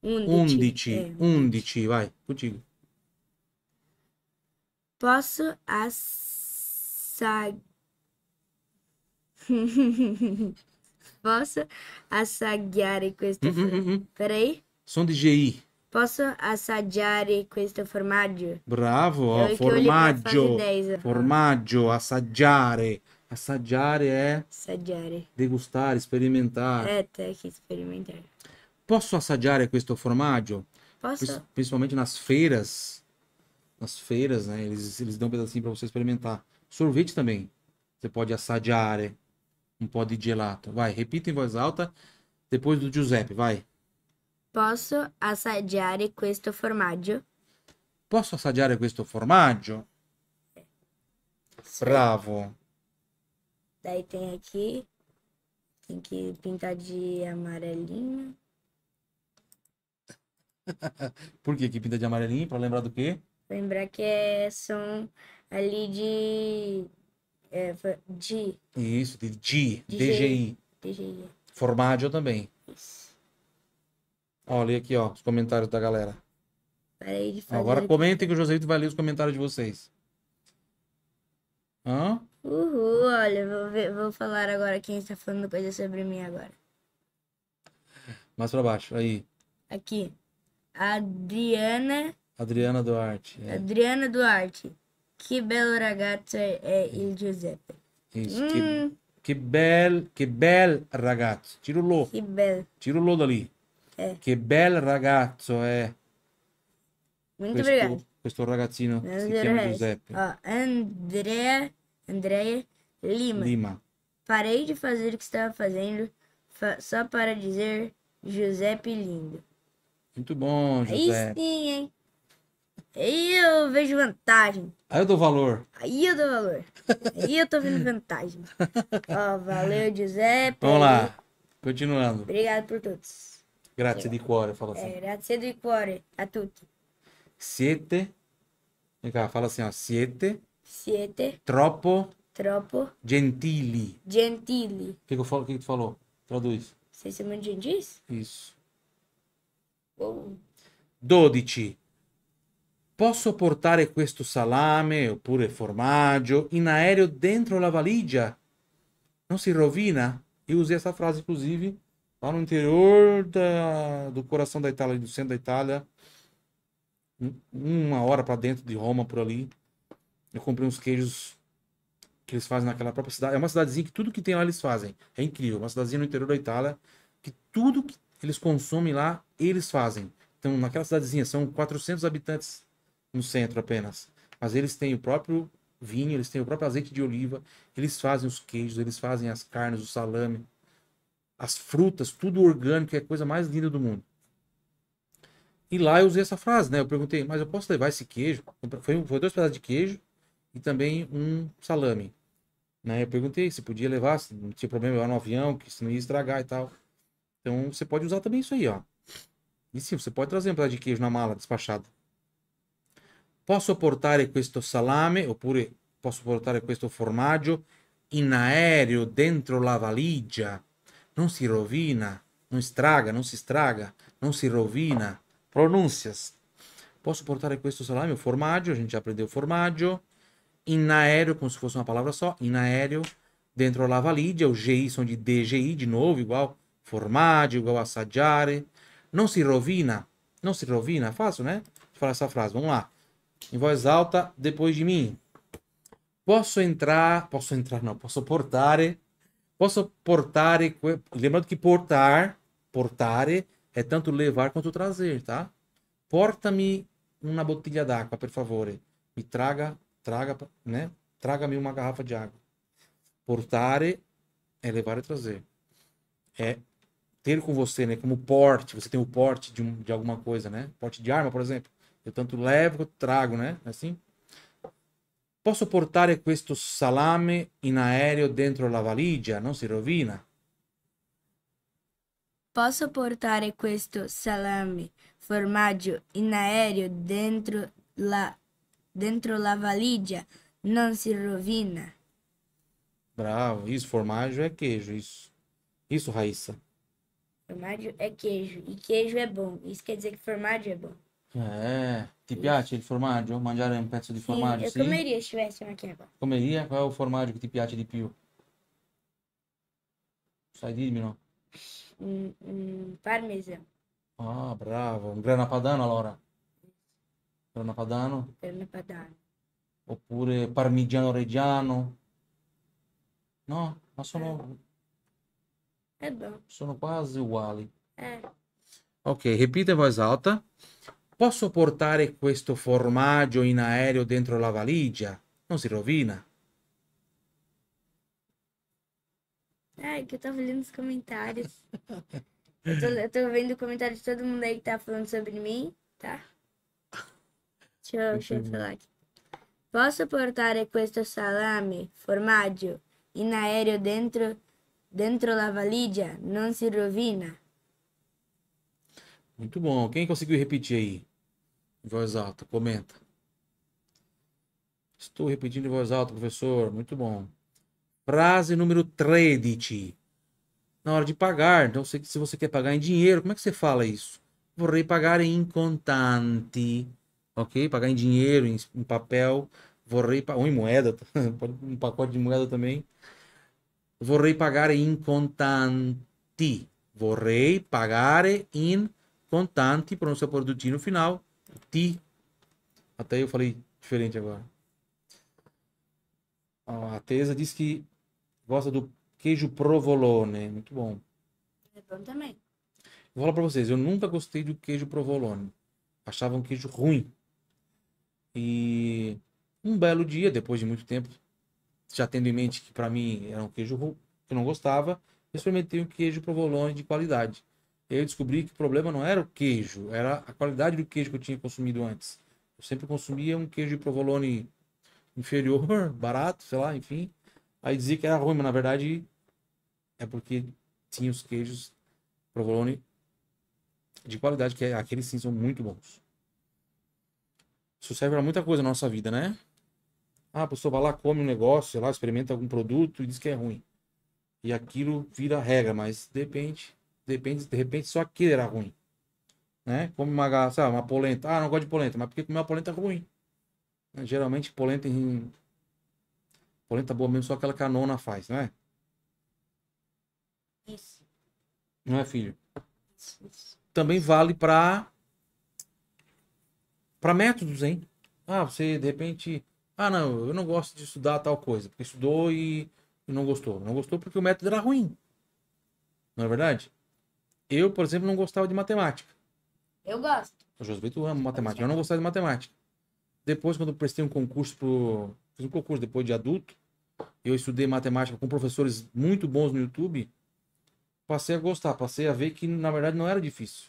Undici. É. Undici, vai, contigo. Posso as Posso assaggiar questo formaggio? Peraí. Som de G I. Posso assaggiar questo formaggio? Bravo, ó, formaggio. Formaggio, assaggiare. Assaggiare é... Assaggiare. Degustar, experimentar. É, tá aqui, experimentar. Posso assaggiare questo formaggio? Posso. Principalmente nas feiras. Nas feiras, né? Eles, eles dão um pedacinho pra você experimentar. Sorvete também. Você pode assaggiare. Um pó de gelato. Vai, repita em voz alta. Depois do Giuseppe, vai. Posso assaggiare questo formaggio? Posso assaggiare questo formaggio? Sim. Bravo. Daí tem aqui. Tem que pintar de amarelinho. Por que que pinta de amarelinho? Pra lembrar do quê? Lembrar que é som... Ali de... É, de... Isso, de G. D G I. D G I. Formaggio também. Isso. Olha aqui, ó, os comentários da galera. Parei de fazer... Agora comentem que o Joselito vai ler os comentários de vocês. Hã? Uhul, olha, vou, ver, vou falar agora quem está falando coisa sobre mim agora. Mais pra baixo, aí. Aqui. Adriana... Adriana Duarte. É. Adriana Duarte. Que belo ragazzo é il Giuseppe. Isso, hum. que, que bel, que bel ragazzo. Tira o lo. Que bel. Tira o lo dali. É. Que bel ragazzo é. Muito questo, obrigado. Questo ragazzino que se chama Giuseppe. Ó, Andrea, Andrea Lima. Lima. Parei de fazer o que estava fazendo fa só para dizer Giuseppe lindo. Muito bom, Giuseppe. Aí sim, hein? Aí eu vejo vantagem. Aí eu dou valor. Aí eu dou valor. Aí eu tô vendo vantagem. Ó, oh, valeu, Giuseppe. Vamos lá. Continuando. Obrigado por todos. Grazie di cuore, fala assim. É, grazie di cuore a tutti. Siete. Vem cá, fala assim, ó. Siete. Siete. Troppo. Troppo. Gentili. Gentili. O que, que, que, que tu falou? Traduz. Vocês são muito gentis? Isso. Uou. dodici. Posso portare questo salame oppure formaggio in aereo dentro la valigia? Não se rovina? Eu usei essa frase, inclusive, lá no interior da, do coração da Itália, do centro da Itália. Uma hora para dentro de Roma, por ali. Eu comprei uns queijos que eles fazem naquela própria cidade. É uma cidadezinha que tudo que tem lá eles fazem. É incrível. Uma cidadezinha no interior da Itália que tudo que eles consomem lá, eles fazem. Então, naquela cidadezinha, são quatrocentos habitantes no centro apenas. Mas eles têm o próprio vinho, eles têm o próprio azeite de oliva, eles fazem os queijos, eles fazem as carnes, o salame, as frutas, tudo orgânico, é a coisa mais linda do mundo. E lá eu usei essa frase, né? Eu perguntei, mas eu posso levar esse queijo? Foi, foi dois pedaços de queijo e também um salame. Né? Eu perguntei se podia levar, se não tinha problema levar no avião, que se não ia estragar e tal. Então você pode usar também isso aí, ó. E sim, você pode trazer um pedaço de queijo na mala, despachado. Posso portare questo salame, oppure posso portare questo formaggio in aereo dentro la valigia? Não se rovina, não estraga, não se estraga, não se rovina. Pronúncias. Posso portare questo salame, o formaggio, a gente já aprendeu formaggio. In aereo, como se fosse uma palavra só, in aereo, dentro la valigia, o G I são de D G I, de novo, igual formaggio, igual assaggiare. Não se rovina, não se rovina, fácil, né? Vou falar essa frase, vamos lá. Em voz alta, depois de mim. Posso entrar, posso entrar não, posso portare, posso portare, lembrando que portar, portare, é tanto levar quanto trazer, tá? Porta-me uma bottiglia d'acqua, por favor. Me traga, traga, né? Traga-me uma garrafa de água. Portare é levar e trazer. É ter com você, né? Como porte, você tem o porte de, um, de alguma coisa, né? Porte de arma, por exemplo. Eu tanto levo quanto trago, né? Assim. Posso portare questo salame in aereo dentro la valigia? Não se rovina? Posso portare questo salame, formaggio in aereo dentro la, dentro la valigia, non si rovina. Bravo, isso, formaggio é queijo, isso. Isso, Raíssa. Formaggio é queijo, e queijo é bom, isso quer dizer que formaggio é bom. É, ti piace il formaggio? Mangiare un pezzo di formaggio? Sim, eu comeria se tivesse uma quebra. Comeria? Qual é o formaggio que ti piace di più? Sai, dimmi, no? Um, um parmesão. Ah, bravo. Um grana padano, allora? Grana padano? Grana padano. Oppure parmigiano reggiano? No, ma sono... É bom. Sono quase uguali. É. Ok, repita em voz alta. Posso portare questo formaggio in aereo dentro la valigia? Non si rovina? Ai, que eu tava lendo os comentários. eu, tô, eu tô vendo o comentário de todo mundo aí que tá falando sobre mim, tá? Deixa eu, deixa eu falar aqui. Posso portare questo salame, formaggio, in aereo dentro, dentro la valigia? Non si rovina? Muito bom. Quem conseguiu repetir aí? Em voz alta, comenta. Estou repetindo em voz alta, professor. Muito bom. Frase número treze. Na hora de pagar, então se você quer pagar em dinheiro, como é que você fala isso? Vorrei pagare in contanti. Ok? Pagar em dinheiro, em, em papel. Vorrei pa... ou em moeda. Um pacote de moeda também. Vorrei pagare in contanti. Vorrei pagare in contanti. Pronúncia por do ti no final. Ti. Até eu falei diferente agora. A Teresa disse que gosta do queijo provolone. Muito bom. É bom também. Vou falar pra vocês. Eu nunca gostei do queijo provolone. Achava um queijo ruim. E um belo dia, depois de muito tempo, já tendo em mente que pra mim era um queijo ruim, que eu não gostava, eu experimentei um queijo provolone de qualidade. Eu descobri que o problema não era o queijo, era a qualidade do queijo que eu tinha consumido antes. Eu sempre consumia um queijo de provolone inferior, barato, sei lá, enfim. Aí dizia que era ruim, mas na verdade é porque tinha os queijos provolone de qualidade, que aqueles sim são muito bons. Isso serve para muita coisa na nossa vida, né? Ah, a pessoa vai lá, come um negócio, sei lá, experimenta algum produto e diz que é ruim. E aquilo vira regra, mas de repente, de repente, de repente só aquilo era ruim. Né? Come uma, sabe, uma polenta. Ah, não gosto de polenta, mas porque comer uma polenta ruim? Geralmente polenta em... polenta boa mesmo, só aquela que a nona faz, não é? Isso. Não é, filho? Isso. Também vale para para métodos, hein? Ah, você de repente... Ah, não, eu não gosto de estudar tal coisa. Porque estudou e não gostou. Não gostou porque o método era ruim. Não é verdade? Eu, por exemplo, não gostava de matemática. Eu gosto. O Josué, tu ama matemática. Eu não gostava de matemática. Depois, quando eu prestei um concurso pro... Fiz um concurso depois de adulto. Eu estudei matemática com professores muito bons no YouTube. Passei a gostar. Passei a ver que, na verdade, não era difícil.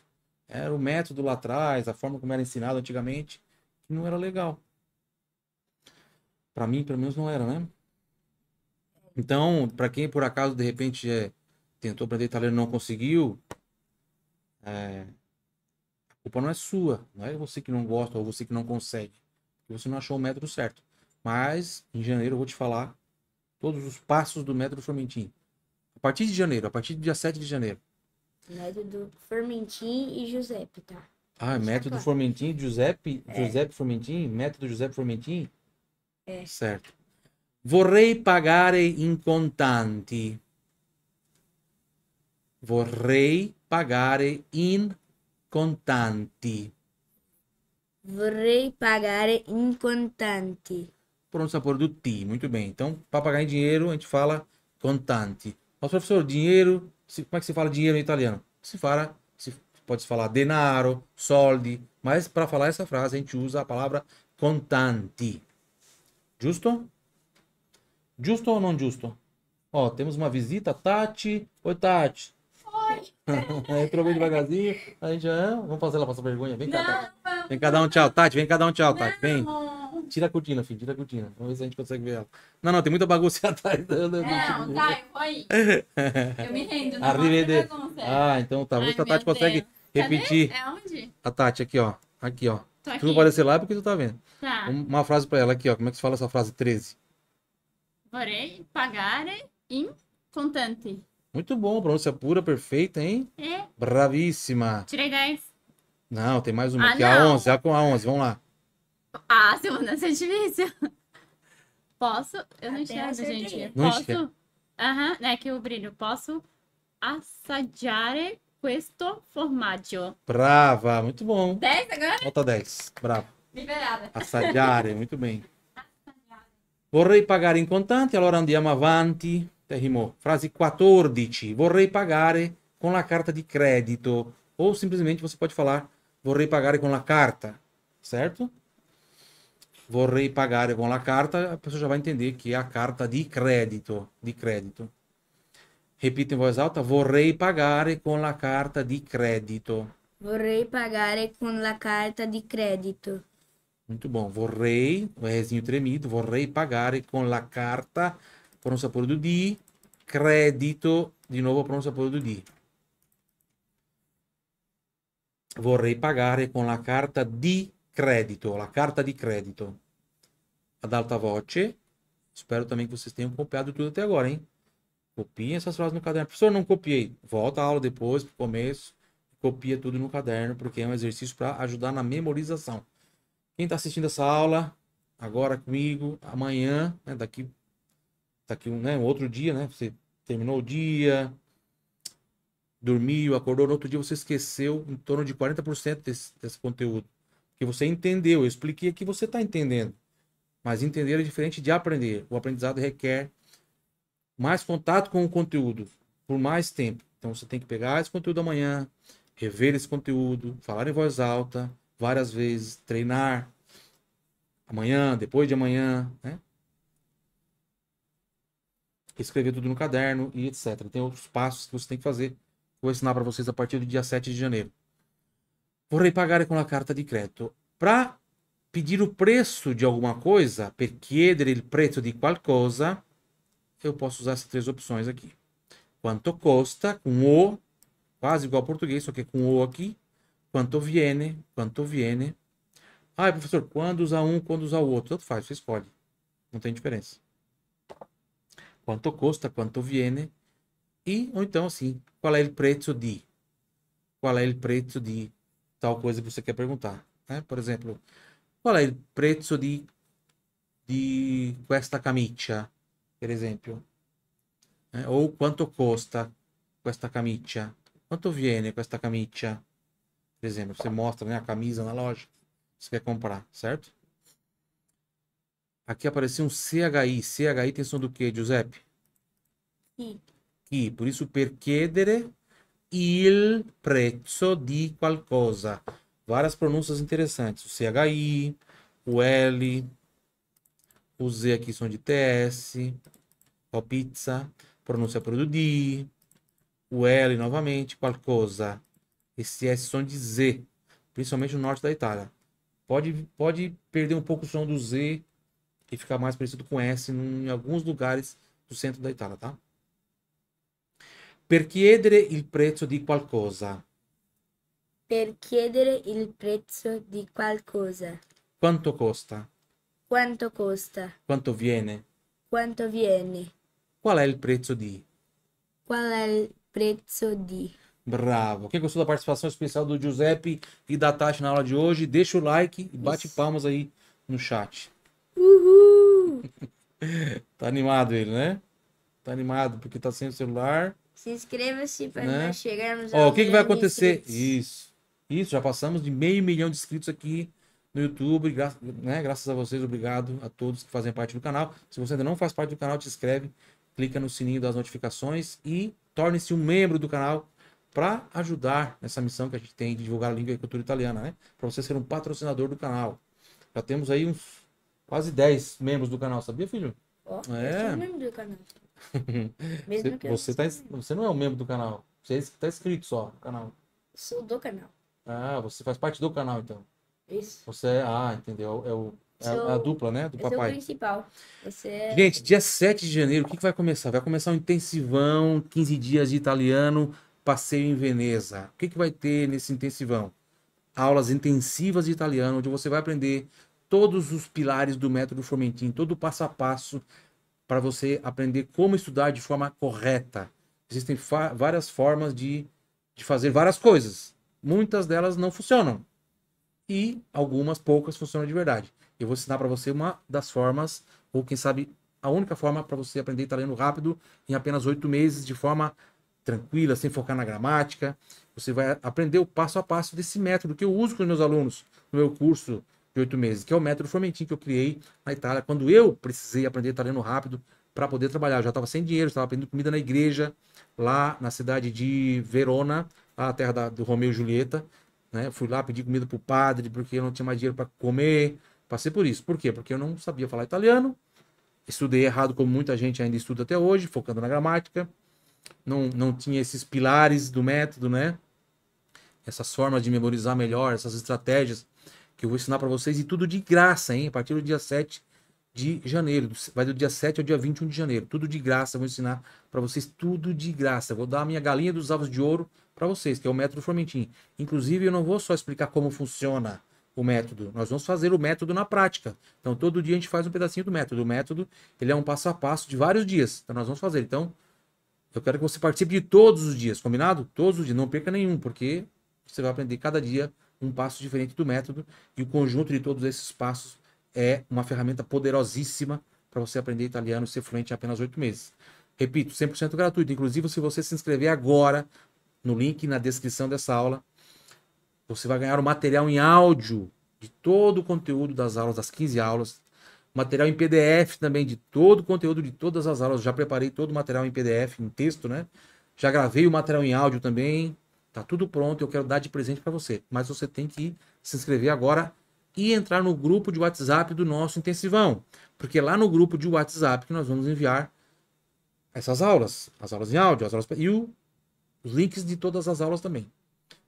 Era o método lá atrás, a forma como era ensinado antigamente, que não era legal. Pra mim, pelo menos, não era, né? Então, pra quem, por acaso, de repente, é, tentou aprender italiano e não conseguiu, é, a culpa não é sua. Não é você que não gosta ou você que não consegue. Você não achou o método certo. Mas, em janeiro, eu vou te falar todos os passos do método Formentin. A partir de janeiro, a partir do dia sete de janeiro. Método Formentin e Giuseppe, tá? Ah, Deixa método claro. Formentin, Giuseppe, é. Giuseppe Formentin, método Giuseppe Formentin? É. Certo. Vorrei pagare in contanti. Vorrei pagare in contanti. Vorrei pagare in contanti. Pronto, sabor do ti, muito bem. Então, para pagar em dinheiro, a gente fala contanti. Mas, professor, dinheiro... Como é que se fala dinheiro em italiano? Se fala, se pode falar denaro, soldi, mas para falar essa frase a gente usa a palavra contanti. Justo? Justo ou não justo? Ó, temos uma visita, Tati. Oi, Tati. Oi. Entrou bem devagarzinho. A gente já... Vamos fazer ela passar vergonha. Vem cá, Tati. Vem cá dar um tchau, Tati. Vem cá dar um tchau, Tati. Vem. Tira a cortina, filho, tira a cortina. Vamos ver se a gente consegue ver ela. Não, não, tem muita bagunça atrás. Não, tá, foi. Eu me rendo, não Arrivede. Ah, então tá. Vamos ver se a Tati consegue repetir. É onde? A Tati, aqui, ó. Aqui, ó. Tu não pode ser lá porque tu tá vendo. Tá. Uma frase pra ela aqui, ó. Como é que se fala essa frase treze? Vorrei pagare in contanti. Muito bom, pronúncia pura, perfeita, hein? É. Bravíssima. Tirei dez. Não, tem mais uma aqui. A onze, a onze, vamos lá. Ah, segunda é difícil. Posso? Eu não enxergo, gente. Posso? Aham, é que o brilho. Posso assaggiare questo formaggio. Brava, muito bom. dez agora? Falta dez, brava. Liberada. Assaggiare, muito bem. Assaggiare. Vorrei pagare in contanti, allora andiamo avanti. Terrimou. Frase quattordici. Vorrei pagare com la carta de crédito. Ou simplesmente você pode falar vorrei pagare com la carta, certo? Vorrei pagare com la carta, a pessoa já vai entender que é a carta de crédito. De crédito. Repita em voz alta. Vorrei pagare com la carta di credito. Vorrei pagare con la carta di credito. Muito bom. Vorrei, o Rzinho tremido. Vorrei pagare con la carta, pronúncia pura do di, crédito, de novo pronúncia pura do di. Vorrei pagare con la carta di crédito, a carta de crédito. Ad alta voce. Espero também que vocês tenham copiado tudo até agora, hein? Copiem essas frases no caderno. Professor, não copiei. Volta a aula depois, pro começo. Copia tudo no caderno, porque é um exercício para ajudar na memorização. Quem está assistindo essa aula, agora comigo, amanhã, né, daqui, daqui né, um outro dia, né? Você terminou o dia, dormiu, acordou, no outro dia você esqueceu em torno de quarenta por cento desse, desse conteúdo. Que você entendeu, eu expliquei que você está entendendo. Mas entender é diferente de aprender. O aprendizado requer mais contato com o conteúdo, por mais tempo. Então você tem que pegar esse conteúdo amanhã, rever esse conteúdo, falar em voz alta, várias vezes, treinar. Amanhã, depois de amanhã, né? Escrever tudo no caderno e etcétera. Tem outros passos que você tem que fazer. Vou ensinar para vocês a partir do dia sete de janeiro. Vorrei pagare com a carta de crédito. Para pedir o preço de alguma coisa, per chiedere il prezzo di qualcosa, eu posso usar essas três opções aqui. Quanto custa, com O, quase igual ao português, só que com O aqui. Quanto viene, quanto viene. Ah, professor, quando usar um, quando usar o outro? Tanto faz, você escolhe. Não tem diferença. Quanto custa, quanto viene. E, ou então assim, qual é o preço de? Qual é o preço de tal coisa que você quer perguntar? Né? Por exemplo, qual é o preço de, de questa camicia? Por exemplo. É, ou quanto custa questa camicia? Quanto viene questa camicia? Por exemplo, você mostra, né, a camisa na loja. Você quer comprar, certo? Aqui apareceu um C H I. C H I tem som do quê, Giuseppe? Sim. E, por isso, per chiedere il prezzo di qualcosa. Várias pronúncias interessantes. O C H I, o L, o Z aqui são de T S. O pizza, pronúncia por D. O L novamente, qualcosa. Esse S som de Z, principalmente no norte da Itália. Pode, pode perder um pouco o som do Z e ficar mais parecido com S em alguns lugares do centro da Itália, tá? Per chiedere il prezzo di qualcosa. Per chiedere il prezzo di qualcosa. Quanto costa? Quanto costa. Quanto viene? Quanto viene. Qual è il prezzo di? Qual è il prezzo di? Bravo. Quem gostou da participação especial do Giuseppe e da Tati na aula de hoje, deixa o like e bate Isso. palmas aí no chat. Uhul! Tá animado ele, né? Tá animado porque tá sem o celular. Se inscreva-se para né? nós chegarmos ao... Ó, o que, que vai acontecer? Isso. Isso, já passamos de meio milhão de inscritos aqui no YouTube, gra né? graças a vocês, obrigado a todos que fazem parte do canal. Se você ainda não faz parte do canal, te inscreve, clica no sininho das notificações e torne-se um membro do canal, para ajudar nessa missão que a gente tem de divulgar a língua e cultura italiana, né? Para você ser um patrocinador do canal. Já temos aí uns quase dez membros do canal, sabia, filho? Ó, oh, é. Eu sou membro do canal. Mesmo você, que eu você, tá, você não é um membro do canal. Você está inscrito só no canal. Eu sou do canal. Ah, você faz parte do canal, então. Isso. Você é... Ah, entendeu. É, o, é sou, a dupla, né? Do eu papai. Sou o principal. Você é... Gente, dia sete de janeiro, o que, que vai começar? Vai começar um intensivão, quinze dias de italiano... Passeio em Veneza. O que, que vai ter nesse intensivão? Aulas intensivas de italiano, onde você vai aprender todos os pilares do método Formentin, todo o passo a passo para você aprender como estudar de forma correta. Existem várias formas de, de fazer várias coisas. Muitas delas não funcionam. E algumas poucas funcionam de verdade. Eu vou ensinar para você uma das formas, ou quem sabe a única forma para você aprender italiano rápido em apenas oito meses de forma tranquila, sem focar na gramática. Você vai aprender o passo a passo desse método que eu uso com os meus alunos no meu curso de oito meses, que é o método Formentin que eu criei na Itália, quando eu precisei aprender italiano rápido para poder trabalhar. Eu já estava sem dinheiro, estava pedindo comida na igreja, lá na cidade de Verona, a terra da, do Romeu e Julieta. Né? Fui lá pedir comida para o padre, porque eu não tinha mais dinheiro para comer. Passei por isso. Por quê? Porque eu não sabia falar italiano, estudei errado, como muita gente ainda estuda até hoje, focando na gramática. Não, não tinha esses pilares do método, né? Essas formas de memorizar melhor, essas estratégias que eu vou ensinar para vocês, e tudo de graça, hein? A partir do dia sete de janeiro. Vai do dia sete ao dia vinte e um de janeiro. Tudo de graça, eu vou ensinar para vocês tudo de graça. Eu vou dar a minha galinha dos ovos de ouro para vocês, que é o método Formentin. Inclusive, eu não vou só explicar como funciona o método. Nós vamos fazer o método na prática. Então, todo dia a gente faz um pedacinho do método. O método, ele é um passo a passo de vários dias. Então, nós vamos fazer. Então, eu quero que você participe de todos os dias, combinado? Todos os dias, não perca nenhum, porque você vai aprender cada dia um passo diferente do método, e o conjunto de todos esses passos é uma ferramenta poderosíssima para você aprender italiano e ser fluente em apenas oito meses. Repito, cem por cento gratuito. Inclusive, se você se inscrever agora no link na descrição dessa aula, você vai ganhar o material em áudio de todo o conteúdo das aulas, das quinze aulas. Material em P D F também, de todo o conteúdo de todas as aulas. Já preparei todo o material em P D F, em texto, né? Já gravei o material em áudio também. Tá tudo pronto, eu quero dar de presente para você. Mas você tem que se inscrever agora e entrar no grupo de WhatsApp do nosso intensivão. Porque é lá no grupo de WhatsApp que nós vamos enviar essas aulas. As aulas em áudio, as aulas... E o... os links de todas as aulas também.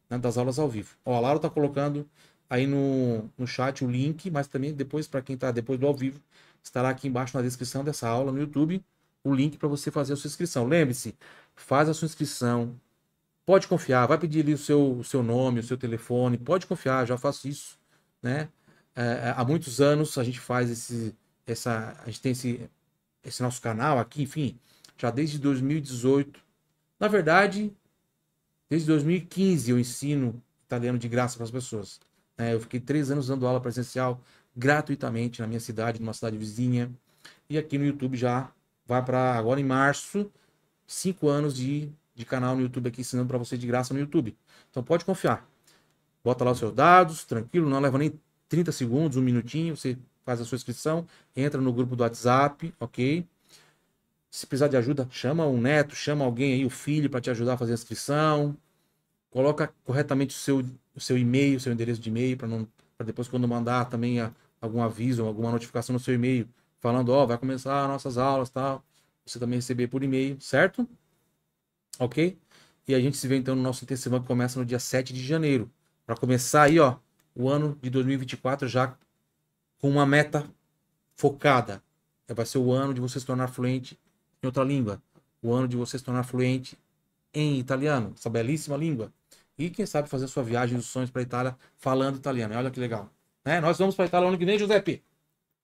Né? Das aulas ao vivo. Ó, a Laura tá colocando... aí no, no chat o link, mas também depois, para quem está depois do ao vivo, estará aqui embaixo na descrição dessa aula no YouTube, o link para você fazer a sua inscrição. Lembre-se, faz a sua inscrição, pode confiar, vai pedir ali o seu, o seu nome, o seu telefone, pode confiar, já faço isso, né? É, há muitos anos a gente faz esse, essa, a gente tem esse, esse nosso canal aqui, enfim, já desde dois mil e dezoito. Na verdade, desde dois mil e quinze eu ensino italiano de graça para as pessoas. É, eu fiquei três anos dando aula presencial gratuitamente na minha cidade, numa cidade vizinha. E aqui no YouTube já vai para, agora em março, cinco anos de, de canal no YouTube aqui, ensinando para você de graça no YouTube. Então pode confiar. Bota lá os seus dados, tranquilo, não leva nem trinta segundos, um minutinho, você faz a sua inscrição, entra no grupo do WhatsApp, ok? Se precisar de ajuda, chama um neto, chama alguém aí, o filho, para te ajudar a fazer a inscrição. Coloca corretamente o seu, o seu e-mail, o seu endereço de e-mail, para depois, quando mandar também a, algum aviso, alguma notificação no seu e-mail, falando, ó, oh, vai começar nossas aulas e tal, você também receber por e-mail, certo? Ok? E a gente se vê então no nosso intensivão, que começa no dia sete de janeiro. Para começar aí, ó, o ano de dois mil e vinte e quatro já com uma meta focada. Vai ser o ano de você se tornar fluente em outra língua. O ano de você se tornar fluente em italiano. Essa belíssima língua. E quem sabe fazer a sua viagem dos sonhos para a Itália falando italiano. Olha que legal. Né? Nós vamos para a Itália ano que vem, Giuseppe.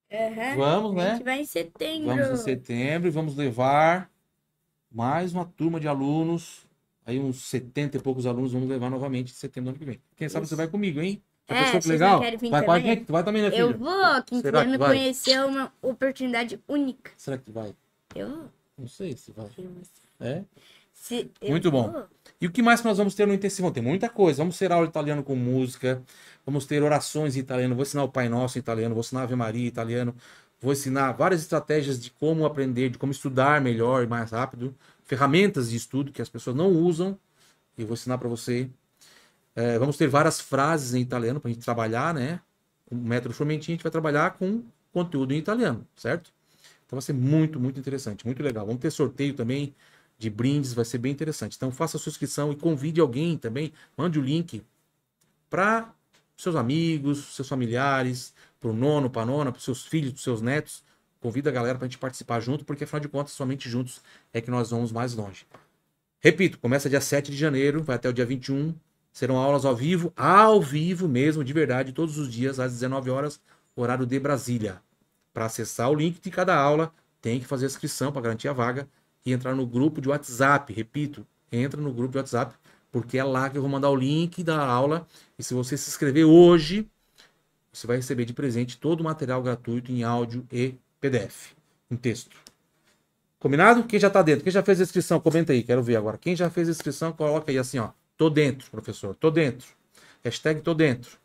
Uhum, vamos, né? A gente vai em setembro. Vamos em setembro e vamos levar mais uma turma de alunos. Aí uns setenta e poucos alunos vamos levar novamente em setembro do ano que vem. Quem sabe Isso. você vai comigo, hein? É, pessoa que legal. Vai também. com a gente, tu vai também, né, filha? Eu vou, quem Será quiser que me vai? conhecer, uma oportunidade única. Será que tu vai? Eu Não sei se vai. É? Se Muito bom. Vou. E o que mais que nós vamos ter no intensivão? Tem muita coisa. Vamos ter aula de italiano com música, vamos ter orações em italiano, vou ensinar o Pai Nosso em italiano, vou ensinar a Ave Maria em italiano, vou ensinar várias estratégias de como aprender, de como estudar melhor e mais rápido, ferramentas de estudo que as pessoas não usam, e vou ensinar para você. É, vamos ter várias frases em italiano para a gente trabalhar, né? O método Formentin, a gente vai trabalhar com conteúdo em italiano, certo? Então vai ser muito, muito interessante, muito legal. Vamos ter sorteio também de brindes, vai ser bem interessante. Então faça a sua inscrição e convide alguém também, mande o link para seus amigos, seus familiares, para o nono, para a nona, para os seus filhos, para os seus netos. Convida a galera para a gente participar junto, porque afinal de contas, somente juntos é que nós vamos mais longe. Repito, começa dia sete de janeiro, vai até o dia vinte e um. Serão aulas ao vivo, ao vivo mesmo, de verdade, todos os dias, às dezenove horas, horário de Brasília. Para acessar o link de cada aula, tem que fazer a inscrição para garantir a vaga e entrar no grupo de WhatsApp. Repito, entra no grupo de WhatsApp, porque é lá que eu vou mandar o link da aula. E se você se inscrever hoje, você vai receber de presente todo o material gratuito em áudio e P D F, em texto. Combinado? Quem já está dentro? Quem já fez a inscrição? Comenta aí, quero ver agora. Quem já fez a inscrição, coloca aí assim, ó. Tô dentro, professor. Tô dentro. Hashtag tô dentro.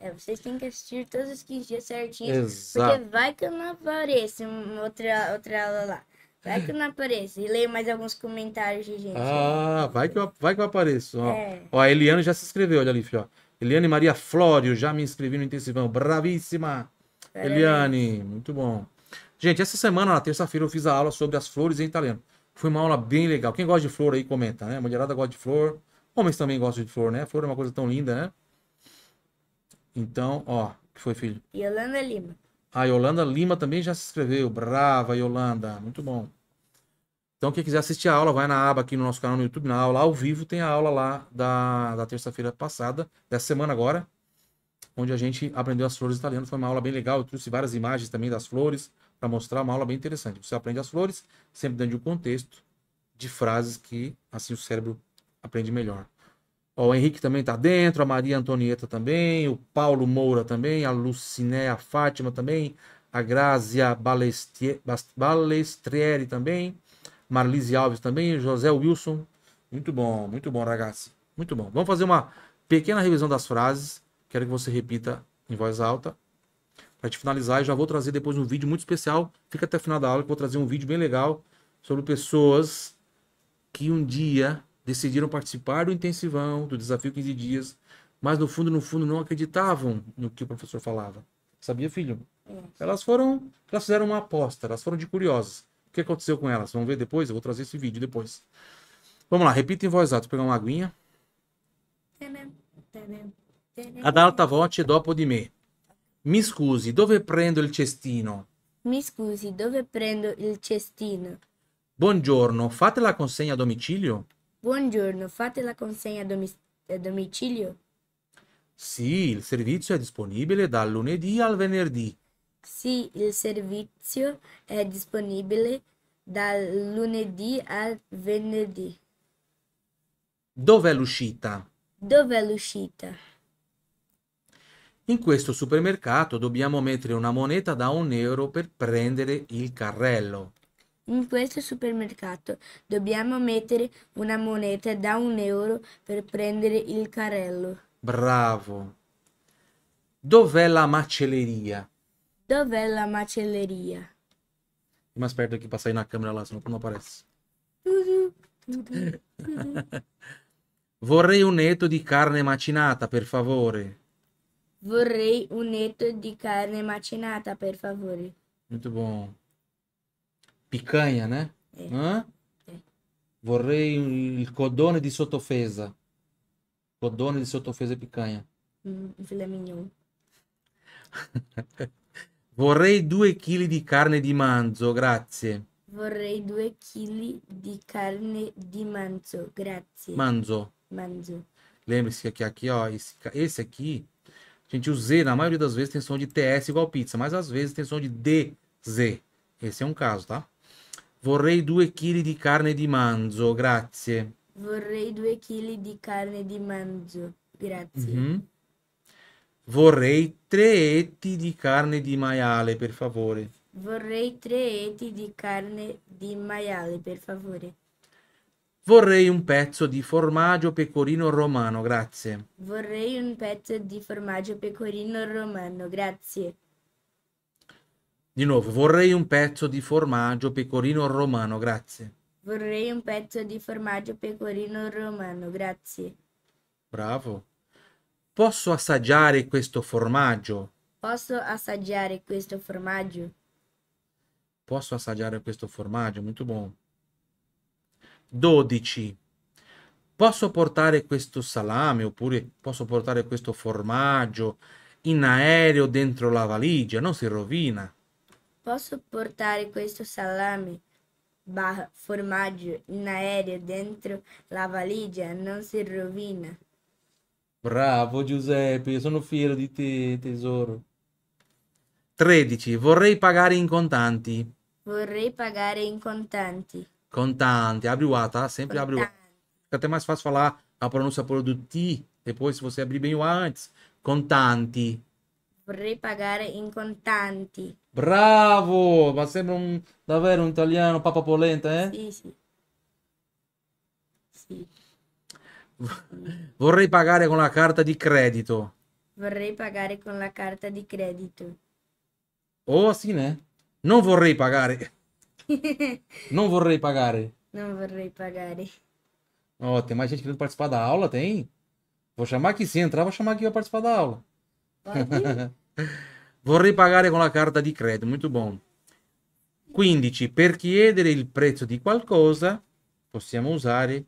É, vocês têm que assistir todos os quinze dias certinho. Exato. Porque vai que eu não apareço outra, outra aula lá. Vai que eu não apareço. E leio mais alguns comentários de gente. Ah, vai que eu, vai que eu apareço. Ó. É. Ó, a Eliane já se inscreveu, olha ali, filho. Ó. Eliane Maria Flório, já me inscrevi no intensivão. Bravíssima. Parabéns. Eliane, muito bom. Gente, essa semana, na terça-feira, eu fiz a aula sobre as flores em italiano. Foi uma aula bem legal. Quem gosta de flor aí, comenta, né? A mulherada gosta de flor. Homens também gostam de flor, né? A flor é uma coisa tão linda, né? Então, ó, que foi, filho? Yolanda Lima. A Yolanda Lima também já se inscreveu. Brava, Yolanda. Muito bom. Então, quem quiser assistir a aula, vai na aba aqui no nosso canal no YouTube. Na aula ao vivo tem a aula lá da, da terça-feira passada, dessa semana agora, onde a gente aprendeu as flores italianas. Foi uma aula bem legal. Eu trouxe várias imagens também das flores para mostrar, uma aula bem interessante. Você aprende as flores sempre dentro de um contexto de frases que, assim, o cérebro aprende melhor. Ó, o Henrique também tá dentro, a Maria Antonieta também, o Paulo Moura também, a Luciné, a Fátima também, a Grazia Balestie, Balestrieri também, Marlise Alves também, José Wilson. Muito bom, muito bom, ragazzi. Muito bom. Vamos fazer uma pequena revisão das frases. Quero que você repita em voz alta. Para te finalizar, eu já vou trazer depois um vídeo muito especial. Fica até o final da aula que eu vou trazer um vídeo bem legal sobre pessoas que um dia decidiram participar do intensivão, do desafio quinze dias, mas no fundo, no fundo, não acreditavam no que o professor falava. Sabia, filho? É. Elas foram, elas fizeram uma aposta, elas foram de curiosas. O que aconteceu com elas? Vamos ver depois? Eu vou trazer esse vídeo depois. Vamos lá, repita em voz alta. Vou pegar uma aguinha. Ad alta voce dopo di me. Mi scusi, dove prendo il cestino? Mi scusi, dove prendo il cestino? Buongiorno, fate la consegna a domicilio? Buongiorno, fate la consegna a domicilio? Sì, il servizio è disponibile dal lunedì al venerdì. Se il servizio è disponibile dal lunedì al venerdì. Dov'è l'uscita? Dov'è l'uscita? In questo supermercato dobbiamo mettere una moneta da un euro per prendere il carrello. In questo supermercato dobbiamo mettere una moneta da un euro per prendere il carrello. Bravo! Dov'è la macelleria? Dov'è la macelleria? Mais perto aqui para sair na câmera lá, senão não aparece. Vorrei un etto di carne macinata, per favore. Vorrei un etto di carne macinata, per favore. Muito bom. Picanha, né? É. Hã? É. Vorrei il codone di sottofesa. Codone di sottofesa e picanha. Um filé mignon. Vorrei due chili di carne di manzo, grazie. Vorrei due chili di carne di manzo, grazie. Manzo. Manzo. Lembre-se que aqui, ó, esse, esse aqui, gente, o Z na maioria das vezes tem som de T S igual pizza, mas às vezes tem som de D Z. Esse é um caso, tá? Vorrei due chili di carne di manzo, grazie. Vorrei due chili di carne di manzo, grazie. Uhum. Vorrei tre etti di carne di maiale, per favore. Vorrei tre etti di carne di maiale, per favore. Vorrei un pezzo di formaggio pecorino romano, grazie. Vorrei un pezzo di formaggio pecorino romano, grazie. Di nuovo, vorrei un pezzo di formaggio pecorino romano, grazie. Vorrei un pezzo di formaggio pecorino romano, grazie. Bravo. Posso assaggiare questo formaggio? Posso assaggiare questo formaggio? Posso assaggiare questo formaggio? Muito bom. dodici. Posso portare questo salame oppure posso portare questo formaggio in aereo dentro la valigia? Non si rovina. Posso portare questo salame barra formaggio in aereo dentro la valigia? Non si rovina. Bravo Giuseppe, io sono fiero di te, tesoro. tredici. Vorrei pagare in contanti. Vorrei pagare in contanti. Contanti, abre o A, tá? Sempre contanti. Abre o A. Fica até mais fácil falar a pronúncia do T, depois se você abrir bem o A antes. Contanti. Vorrei pagare in contanti. Bravo! Ma sembra un, davvero un italiano, papa polenta, eh? Sì, sì. Sì. Vorrei pagare con la carta di credito. Vorrei pagare con la carta di credito. Oh, sì, né? Non vorrei pagare. Não vorrei pagare. Não vorrei pagare. Ó, oh, tem mais gente querendo participar da aula, tem? Vou chamar aqui, se entrar, vou chamar aqui para participar da aula. Vorrei pagare con la carta di credito, muito bom. quindici. Per chiedere il prezzo di qualcosa, possiamo usare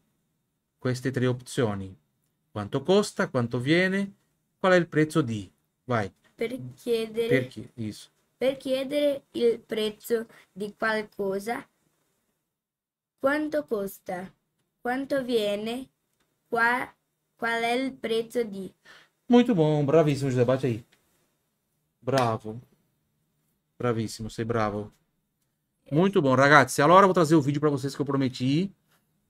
queste tre opzioni. Quanto costa, quanto viene, qual è il prezzo di. Vai. Per chiedere, per chi... Isso. Per chiedere il prezzo di qualcosa, quanto costa, quanto viene, qua... qual è il prezzo di. Muito bom, bravissimo Giuseppe, bate aí. Bravo. Bravissimo, sei bravo. Muito bom, ragazzi. Allora vou trazer o vídeo para vocês que eu prometi.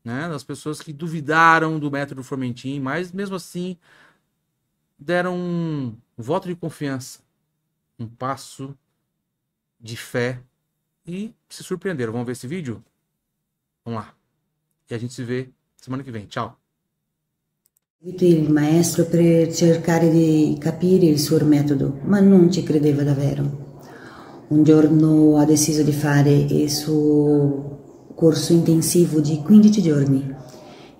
Né, das pessoas que duvidaram do método Formentin, mas mesmo assim deram um voto de confiança, um passo de fé e se surpreenderam. Vamos ver esse vídeo? Vamos lá. E a gente se vê semana che viene. Ciao. Il maestro per cercare di capire il suo metodo, ma non ci credeva davvero. Un giorno ha deciso di fare il suo corso intensivo di quindici giorni.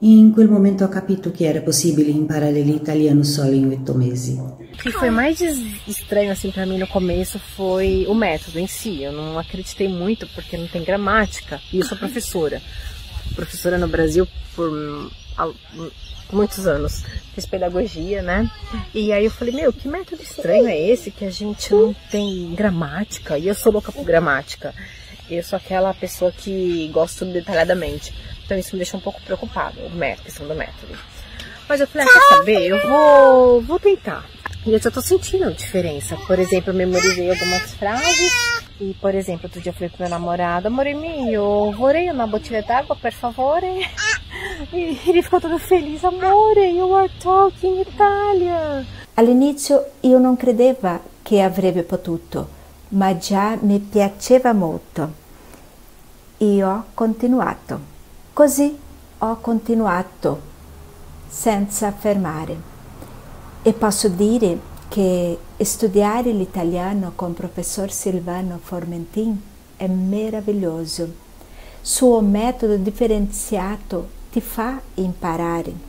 In quel momento ho capito che era possibile imparare l'italiano solo in oito meses. O que foi mais estranho assim para mim no começo foi o método em si. Eu não acreditei muito porque não tem gramática e eu sou professora. Professora no Brasil por muitos anos. Fiz pedagogia, né? E aí eu falei, meu, que método estranho é esse que a gente não tem gramática? E eu sou louca por gramática. Eu sou aquela pessoa que gosta tudo detalhadamente. Então isso me deixa um pouco preocupada, a questão do método. Mas eu falei, ah, quer saber? Eu vou, vou tentar. E eu já tô sentindo a diferença. Por exemplo, eu memorizei algumas frases. E, por exemplo, outro dia eu falei pro meu namorado: amor mio, vorrei uma bottiglia d'água, por favor. E ele ficou todo feliz: amore, you are talking Italian. All'inizio io non credevo che avrebbe potuto, ma già mi piaceva molto. E ho continuato. Così ho continuato, senza fermare. E posso dire che studiare l'italiano con il professor Silvano Formentin è meraviglioso. Il suo metodo differenziato ti fa imparare.